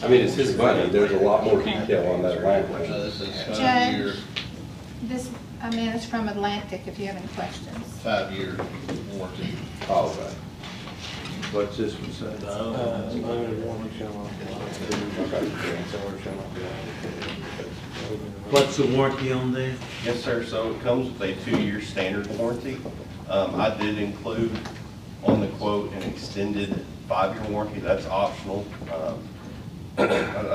I mean, it's his money. There's a lot more detail on that language. Judge, this, I mean, it's from Atlantic if you have any questions. Five-year warranty. Oh, okay. What's this one say? What's the warranty on there? Yes, sir. So it comes with a two-year standard warranty. Um, I did include on the quote an extended five-year warranty. That's optional. Um, I,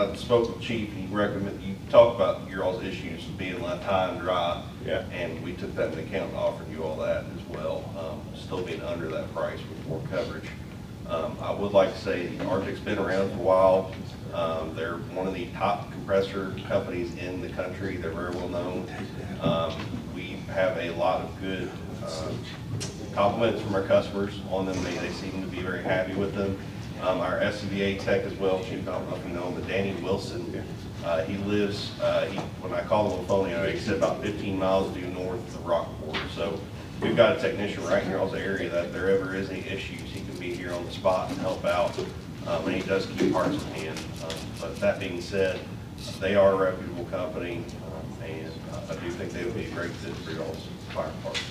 I spoke with Chief. He recommended you talk about your all's issues being like high and dry. Yeah. And we took that into account and offered you all that as well. Um, still being under that price with more coverage. Um, I would like to say Arctic's been around for a while. Um, they're one of the top compressor companies in the country. They're very well known. Um, we have a lot of good uh, compliments from our customers on them. They, they seem to be very happy with them. Um, our S C V A tech as well, Chief, I don't know if you know him, but Danny Wilson, uh, he lives, uh, he, when I call him on the phone, you know, he said about fifteen miles due north of Rockport. So we've got a technician right here in the area that if there ever is any issues, he can be here on the spot and help out. Um, and he does keep parts in hand. Um, but that being said, they are a reputable company, um, and uh, I do think they would be a great fit for your fire department.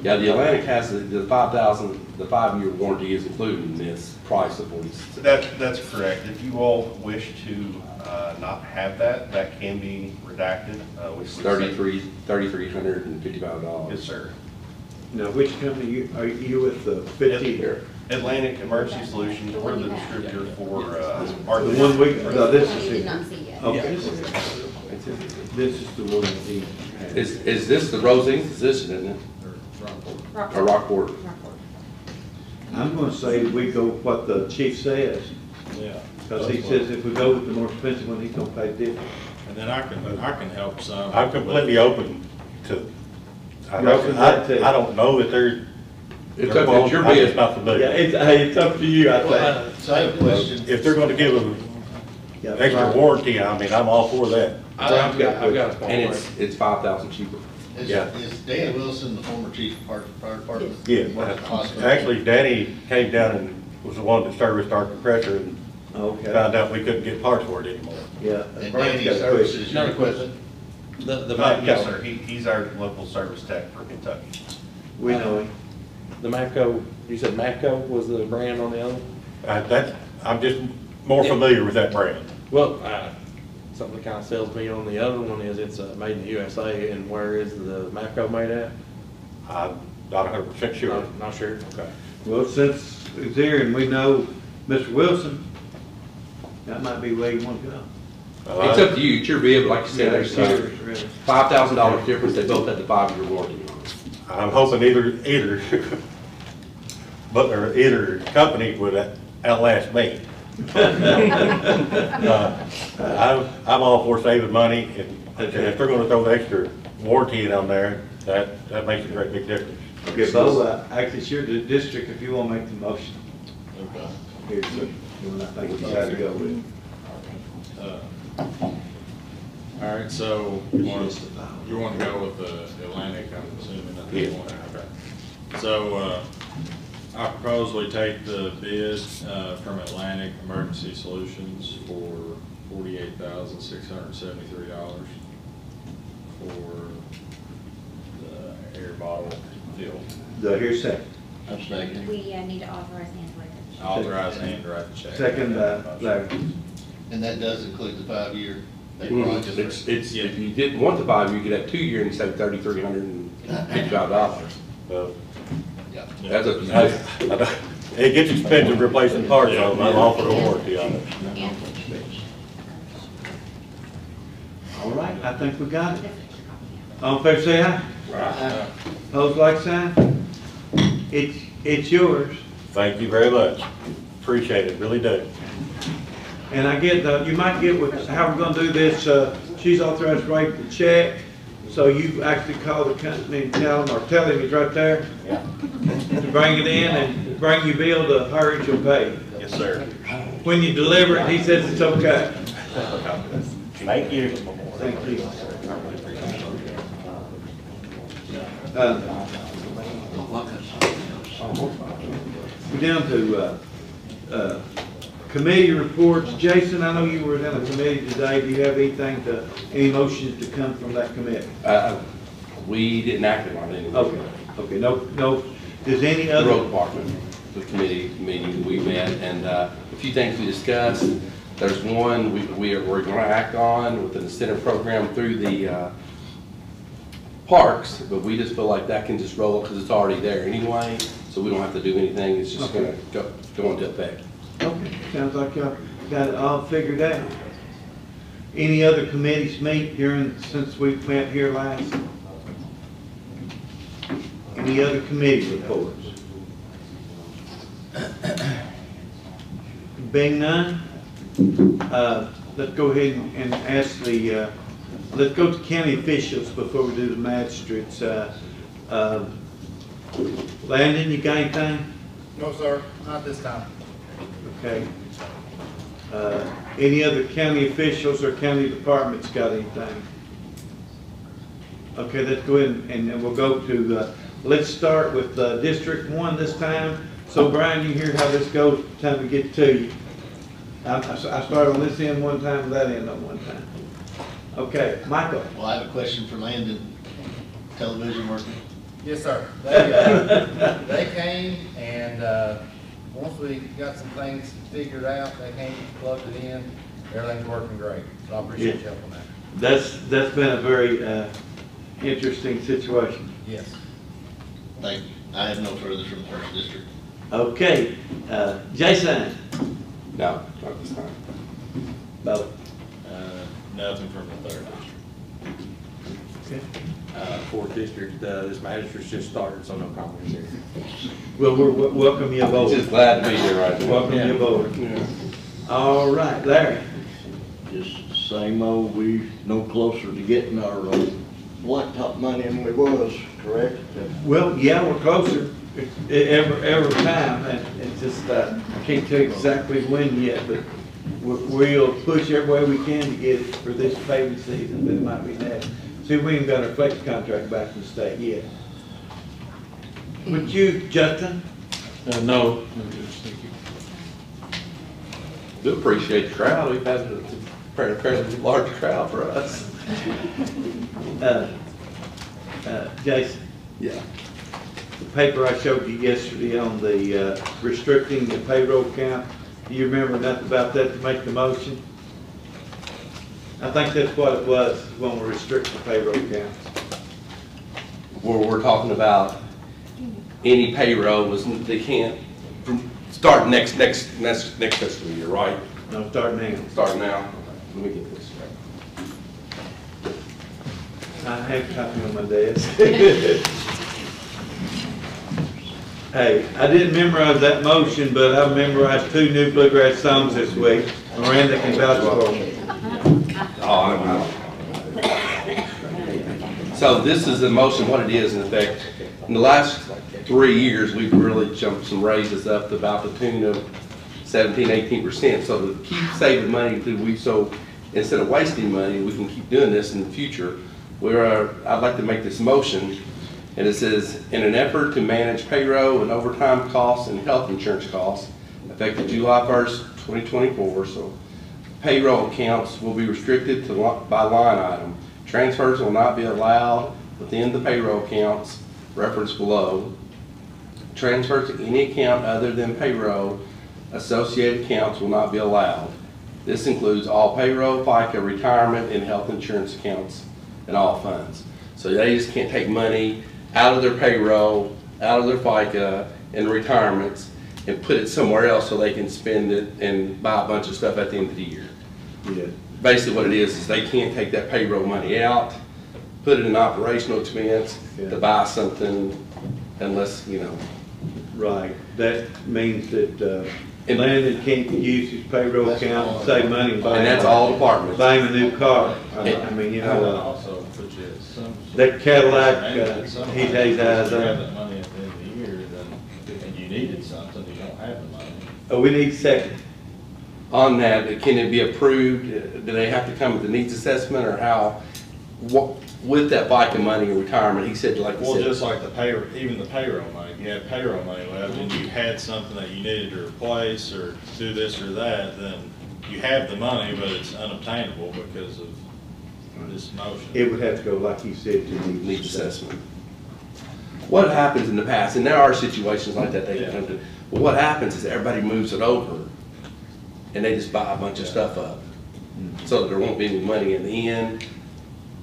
Yeah, the Atlantic has the, the five thousand, the five-year warranty is included in this price of one. That that's correct. If you all wish to uh, not have that, that can be redacted. Uh, which thirty-three thirty-three hundred and fifty-five dollars. Yes, sir. Now, which company you, are you with? The fifty here. Atlantic Emergency Solutions. We're the distributor for uh, our the one week. No, this is it. Okay. This is the one. That is is this the Rose position? Isn't it? Rockport. Or Rockport. Rockport. I'm going to say we go what the chief says. Yeah. Because he says if we go with the more expensive one, he's going to pay different. And then I can I can help some. I'm completely open to. I don't, I, I don't know that they're. It's up to your bid. Yeah, it's, hey, it's up to you. I well, think. I, I have a question. If they're going to give them yeah, extra right. warranty, I mean, I'm all for that. I, I've got. I've got. And it's it's five thousand cheaper. Is, yeah. is Danny Wilson the former chief of the fire department? Yeah. Actually, Danny came down and was the one that serviced our compressor and okay. found out we couldn't get parts for it anymore. Yeah. And Danny services your equipment? The, the uh, yes, sir. He, he's our local service tech for Kentucky. We know him. The Mafco, you said Mafco was the brand on the other? Uh, that's, I'm just more yeah. familiar with that brand. Well, uh, something that kind of sells me on the other one is it's uh, made in the U S A, and where is the Mafco made at? I'm not one hundred percent sure. Not, not sure? Okay. Well, since he's here and we know Mister Wilson, That might be where you want to go. Uh, it's up to you. It's your bid, like you said. Yeah, there's uh, five thousand dollars difference. They both had the five-year warranty on it. I'm hoping either either, but or either company would outlast me. uh, I'm I'm all for saving money, and, and if they're going to throw the extra warranty in on there, that that makes a great big difference. Okay, Bo. Uh, actually, it's your district. If you want to make the motion, okay. Here, sir. You want to think what you decide to go with. Uh, all right, so you want, you want to go with the Atlantic, I'm assuming. That yeah. One. Okay. So uh, I propose we take the bid uh, from Atlantic Emergency Solutions for forty-eight thousand six hundred seventy-three dollars for the air bottle fill. Do I hear a second? I'm second. We uh, need to authorize and write the check. Authorize and write the check. Second, uh, Larry. And that does include the five-year. Mm-hmm. It's, it's yeah. If you didn't want the five, you could have two-year and instead of thirty-three hundred and fifty-five dollars. Well, yeah, that's a, I, I, it gets expensive replacing parts. Yeah. I'm all for the warranty on it. Yeah. All right, I think we got it. All in favor, say aye. Right. Opposed, like sign. It's it's yours. Thank you very much. Appreciate it. Really do. And I get the, you might get with how we're going to do this. Uh, she's authorized to write the check, so you actually call the company and tell them, or tell him it's right there. Yeah. To bring it in and bring your bill to her and she'll pay. Yes, sir. When you deliver it, he says it's okay. Thank you. Thank you. Uh, we're down to. Uh, uh, Committee reports. Jason, I know you were in a committee today. Do you have anything to, any motions to come from that committee? Uh, we didn't act on anything. Okay. Okay. No. No. Does any other? The road department, the committee meeting we met, and uh, a few things we discussed. There's one we we are we're going to act on with an incentive program through the uh, parks, but we just feel like that can just roll because it's already there anyway, so we don't have to do anything. It's just okay. going to go into effect. Okay, sounds like y'all got it all figured out. Any other committees meet during, since we met here last? Any other committee reports? Being none, uh, let's go ahead and, and ask the, uh, let's go to county officials before we do the magistrates. Uh, uh, Landon, you got anything? No, sir, not this time. Okay. Uh, any other county officials or county departments got anything? Okay, let's go ahead and, and we'll go to, uh, let's start with uh, District one this time. So, Brian, you hear how this goes time we get to you. I, I started on this end one time, that end on one time. Okay, Michael. Well, I have a question for Landon. Television working? Yes, sir. They, uh, they came and... Uh, once we got some things figured out, they came, plugged it in, everything's working great. So I appreciate yeah. you helping that. That's, that's been a very uh, interesting situation. Yes. Thank you. I have no further from the first district. Okay. Uh, Jason? No, not this time. Bo? Uh, nothing from the third district. Okay. Uh, fourth district, uh, this magistrate's just started, so no comments here. Well, we're, we're welcome you aboard. Just glad to be here, right? Now. Welcome yeah. you aboard. Yeah. All right, Larry. Just same old. We no closer to getting our uh, laptop money than we was, correct? Well, yeah, we're closer every every time, and it's just uh, I can't tell you exactly when yet, but we'll push every way we can to get it for this paving season. But it might be next. See, we ain't got our flex contract back from the state yet. Would you, Justin? Uh, no. Thank you. I do appreciate the crowd. We've had a fairly large crowd for us. uh, uh, Jason? Yeah. The paper I showed you yesterday on the uh, restricting the payroll count, do you remember enough about that to make the motion? I think that's what it was when we restrict the payroll counts. Where we're talking about any payroll was they can't from start next next next next fiscal year, right? No, start now. Start now. Let me get this straight. I have a copy on my desk. Hey, I didn't memorize that motion, but I memorized two new bluegrass songs this week. Miranda can vouch for me. Oh, so this is the motion. What it is, in effect, in the last three years, we've really jumped some raises up to about the tune of seventeen, eighteen percent. So to keep saving money, through we so instead of wasting money, we can keep doing this in the future. Where uh, I'd like to make this motion, and it says, in an effort to manage payroll and overtime costs and health insurance costs, effective July first, twenty twenty-four, so payroll accounts will be restricted to by line item. Transfers will not be allowed within the payroll accounts referenced below. Transfers to any account other than payroll associated accounts will not be allowed. This includes all payroll, FICA, retirement, and health insurance accounts, and all funds. So they just can't take money out of their payroll, out of their FICA, and retirements, and put it somewhere else so they can spend it and buy a bunch of stuff at the end of the year. Yeah. Basically what it is is they can't take that payroll money out, put it in operational expense, yeah, to buy something unless, you know. Right. That means that uh, and Landon can't use his payroll account to save money and buy, and that's all departments, buy him a new car. Uh, it, I mean, you know. Uh, also, which is some, that Cadillac, uh, he takes eyes on. Needed something, you don't have the money. Oh, we need second. On that, can it be approved? Do they have to come with the needs assessment, or how? What with that bike and money in retirement? He said, like, well, said, just like the pay, even the payroll money. If you had payroll money left, and you had something that you needed to replace or do this or that, then you have the money, but it's unobtainable because of this motion. It would have to go, like you said, to the needs assessment. What happens in the past, and there are situations like that they can come to, but what happens is everybody moves it over and they just buy a bunch of stuff up so that there won't be any money in the end,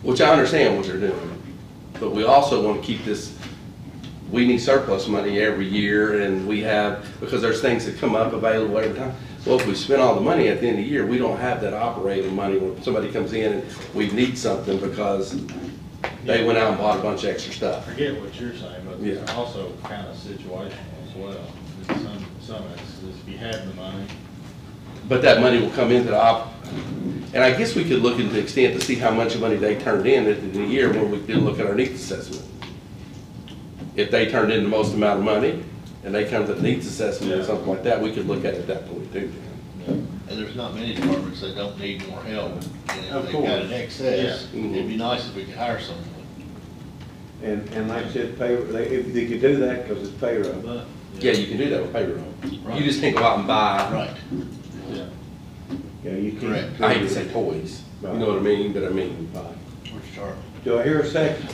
which I understand what they're doing. But we also want to keep this, we need surplus money every year, and we have, because there's things that come up available every time. Well, if we spend all the money at the end of the year, we don't have that operating money when somebody comes in and we need something because they went out and bought a bunch of extra stuff. I forget what you're saying, but yeah, it's also kind of situational as well. In some, some instances, if you have the money. But that money will come into the op. And I guess we could look into the extent to see how much money they turned in at the end of the year when we did look at our needs assessment. If they turned in the most amount of money and they come to the needs assessment, yeah, or something like that, we could look at it at that point too. Yeah. And there's not many departments that don't need more help. And if of they've course. got an excess, yeah, it'd be nice if we could hire someone. And, and like I said, payroll, they, they could do that because it's payroll. But, yeah. yeah, you can do that with payroll. Right. You just think about and buy. Right. Yeah. Yeah, you can. Correct. I hate to say toys. Right. You know what I mean? But I mean, buy. Where's Charlie? Do I hear a second? Is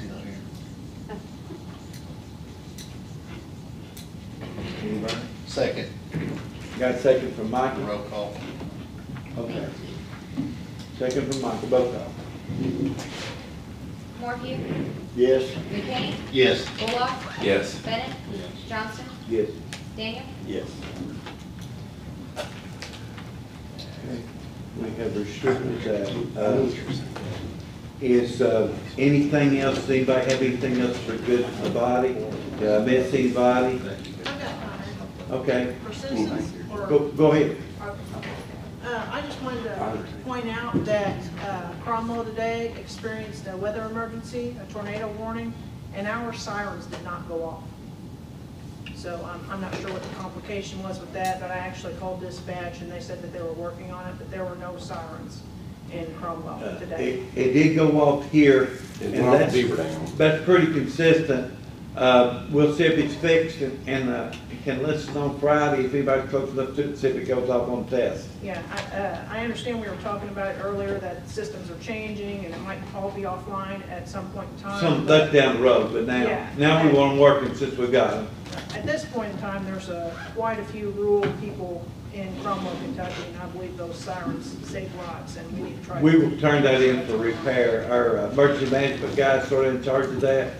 he not here? Anybody? Second. Got a second from Michael? Roll call. Okay. Second from Michael, roll call. Morphew? Yes. McKinney? Yes. Bullock? Yes. Bennett? Yes. Johnson? Yes. Daniel? Yes. Okay. We have restricted. Uh, uh, is uh, anything else? Does anybody have anything else for good for the body? Uh, miss anybody? Okay. For citizens, or go, go ahead. Uh, I just wanted to point out that uh, Cromwell today experienced a weather emergency, a tornado warning, and our sirens did not go off. So um, I'm not sure what the complication was with that, but I actually called dispatch and they said that they were working on it, but there were no sirens in Cromwell uh, today. It, it did go off here, and that's, that's pretty consistent. Uh, we'll see if it's fixed, and, and uh, you can listen on Friday if anybody's close enough to it, see if it goes off on test. Yeah, I, uh, I understand we were talking about it earlier that systems are changing and it might all be offline at some point in time. Some duck down the road, but now, yeah, now we want them working since we got them. At this point in time, there's a, quite a few rural people in Cromwell, Kentucky, and I believe those sirens save lives, and we need to try. We will turn that in for repair. Our uh, emergency management guy is sort of in charge of that.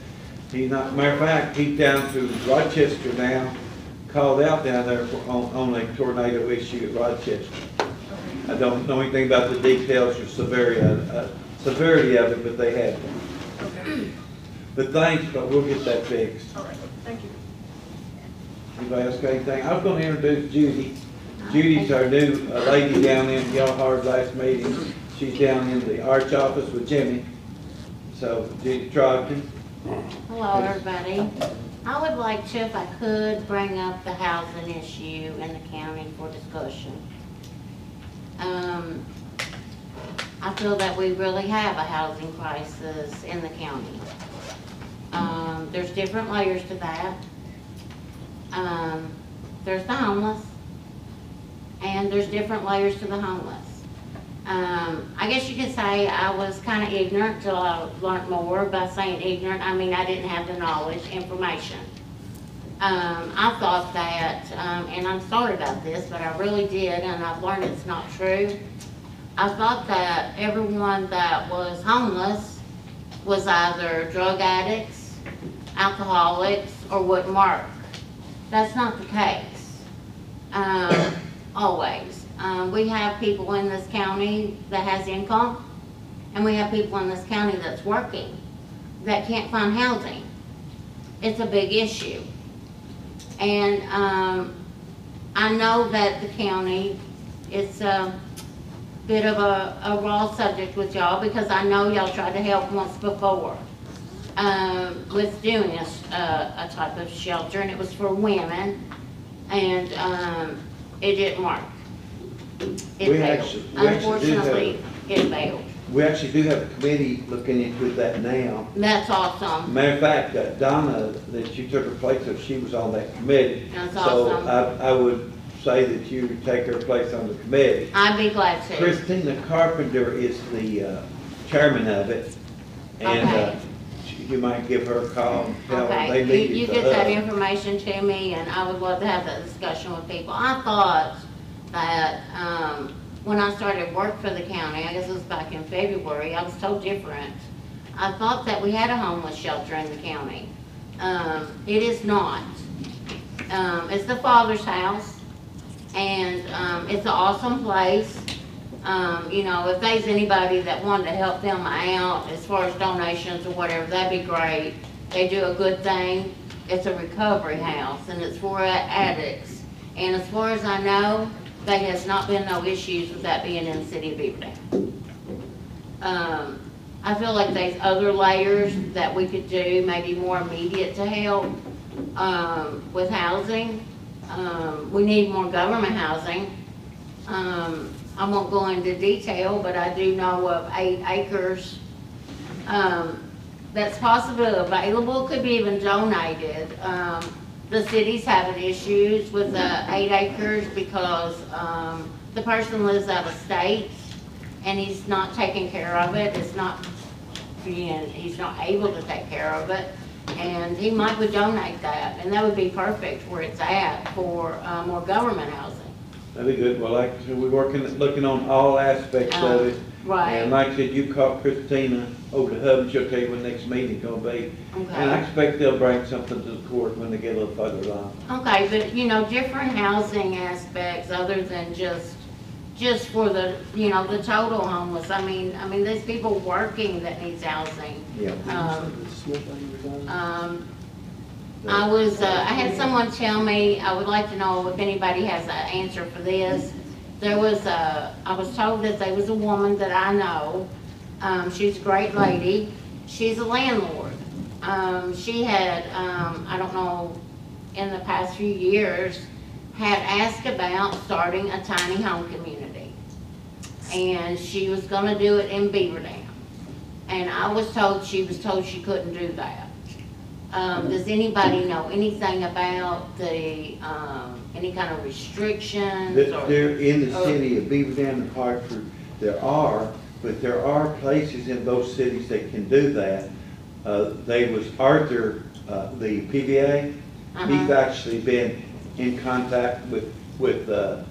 He's not, matter of fact, he's down to Rochester now, called out down there for, on, on a tornado issue at Rochester. I don't know anything about the details or severity of, uh, severity of it, but they had one. Okay. But thanks, but we'll get that fixed. All right. Thank you. Anybody else got anything? I was going to introduce Judy. Judy's our new uh, lady down in, y'all heard last meeting. She's down in the arch office with Jimmy. So, Judy Trogdon. Hello, everybody. I would like to, if I could, bring up the housing issue in the county for discussion. Um, I feel that we really have a housing crisis in the county. Um, there's different layers to that. Um, there's the homeless, and there's different layers to the homeless. Um, I guess you could say I was kind of ignorant till I learned more. By saying ignorant, I mean I didn't have the knowledge, information. Um, I thought that, um, and I'm sorry about this, but I really did, and I've learned it's not true. I thought that everyone that was homeless was either drug addicts, alcoholics, or wouldn't work. That's not the case, um, always. Um, we have people in this county that has income, and we have people in this county that's working that can't find housing. It's a big issue. And um, I know that the county, it's a bit of a, a raw subject with y'all, because I know y'all tried to help once before um, with doing a, a type of shelter, and it was for women, and um, it didn't work. It we failed. Actually, we Unfortunately, actually it failed. We actually do have a committee looking into that now. That's awesome. Matter of fact, uh, Donna, that you took her place of, she was on that committee. That's so awesome. So I, I would say that you take her place on the committee. I'd be glad to. Christina Carpenter is the uh, chairman of it. And okay. uh, she, you might give her a call and tell okay. her they need you, you get that information to me, and I would love to have that discussion with people. I thought that... Um, when I started work for the county, I guess it was back in February, I was told different. I thought that we had a homeless shelter in the county. Um, it is not. Um, it's the Father's house, and um, it's an awesome place. Um, you know, if there's anybody that wanted to help them out as far as donations or whatever, that'd be great. They do a good thing. It's a recovery house, and it's for addicts. And as far as I know, there has not been no issues with that being in the city of Beaver Dam. Um, I feel like there's other layers that we could do, maybe more immediate to help um, with housing. Um, we need more government housing. Um, I won't go into detail, but I do know of eight acres um, that's possibly available, could be even donated. Um, The city's having issues with the eight acres because um, the person lives out of state and he's not taking care of it. It's not being, he's not able to take care of it. And he might would donate that, and that would be perfect where it's at for uh, more government housing. That'd be good. Well, like I said, we're working, looking on all aspects um, of it. Right. And like I said, you call Christina over the hub, and she'll tell you when the next meeting's going to be. Okay. And I expect they'll bring something to the court when they get a little further along. Okay, but you know, different housing aspects other than just just for the you know the total homeless. I mean, I mean, there's people working that needs housing. Yeah. Um, um, I was uh, I had someone tell me, I would like to know if anybody has an answer for this. There was a, I was told that there was a woman that I know. Um, she's a great lady. She's a landlord. Um, she had, um, I don't know, in the past few years, had asked about starting a tiny home community. And she was going to do it in Beaver Dam. And I was told, she was told she couldn't do that. Um, does anybody know anything about the, um, any kind of restrictions? There, in the city of Beaver Dam and Hartford, there are, but there are places in both cities that can do that. Uh, they was Arthur, uh, the P V A, uh-huh. He's actually been in contact with with uh,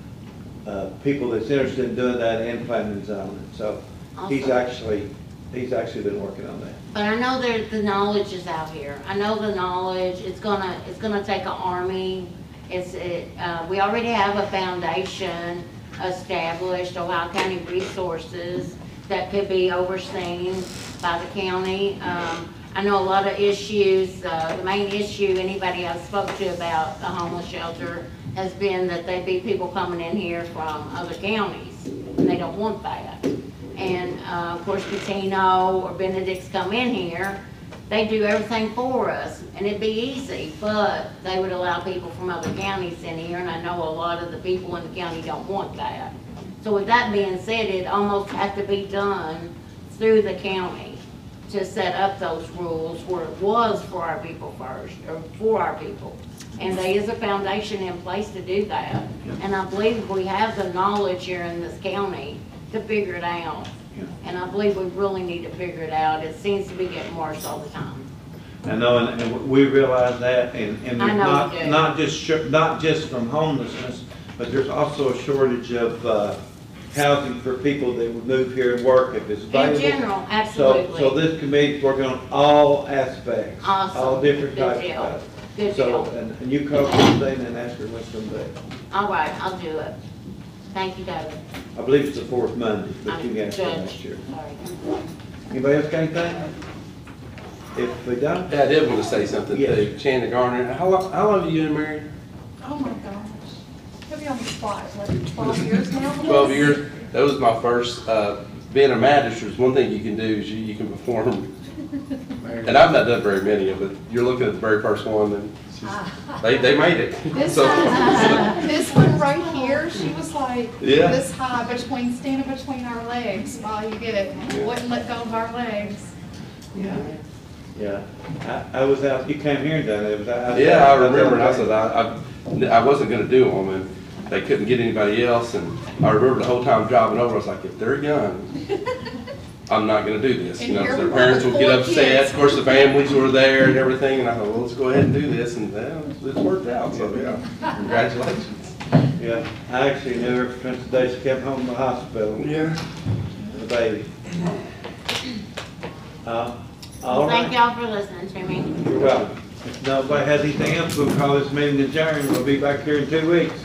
uh, people that's interested in doing that and planning and zoning. So awesome. he's actually he's actually been working on that. But I know that the knowledge is out here. I know the knowledge. It's gonna it's gonna take an army. It's, it, uh, we already have a foundation established, Ohio County Resources, that could be overseen by the county. Um, I know a lot of issues, uh, the main issue anybody I've spoke to about the homeless shelter has been that they be people coming in here from other counties, and they don't want that. And uh, of course, Patino or Benedict's come in here, they do everything for us, and it'd be easy, but they would allow people from other counties in here, and I know a lot of the people in the county don't want that. So with that being said, it almost had to be done through the county to set up those rules where it was for our people first, or for our people. And there is a foundation in place to do that. And I believe we have the knowledge here in this county to figure it out. And I believe we really need to figure it out. It seems to be getting worse all the time. I know, and, and we realize that, and, and I know not, we do. not just not just from homelessness, but there's also a shortage of uh, housing for people that would move here and work if it's available. In general, absolutely. So, so this committee's working on all aspects, awesome. all different Good types deal. of stuff. Good so, deal. And, and you cover something and ask her what's going to be. All right, I'll do it. Thank you, David. I believe it's the fourth Monday, but you can ask her next year. Sorry. Anybody else got anything? If we don't, I did want to say something yes. to Chanda Garner. How long, how long have you been married? Oh my gosh. You'll be on the spot. Like twelve years now? twelve years. That was my first. Uh, being a magistrate is one thing you can do is you, you can perform. And I've not done very many of it. You're looking at the very first one, and it's just, they, they made it. This, so, uh, this one right here, she was like yeah. this high, between standing between our legs while you get it. Yeah. Wouldn't let go of our legs. Yeah. Yeah, I, I was out. You came here and done it. Was, I, I yeah, out, I remember. I, I said I, I, I wasn't going to do them, and they couldn't get anybody else. And I remember the whole time driving over, I was like, if they're young, I'm not going to do this. And you know, so their parents will get upset. Kids. Of course, the families were there and everything. And I thought, well, let's go ahead and do this, and well, it worked out. So yeah, congratulations. Yeah, I actually knew her since the day she came home from the hospital. Yeah, the baby. Uh, All Thank right. y'all for listening to me. You're welcome. If nobody has anything else, we'll call this meeting adjourned. We'll be back here in two weeks.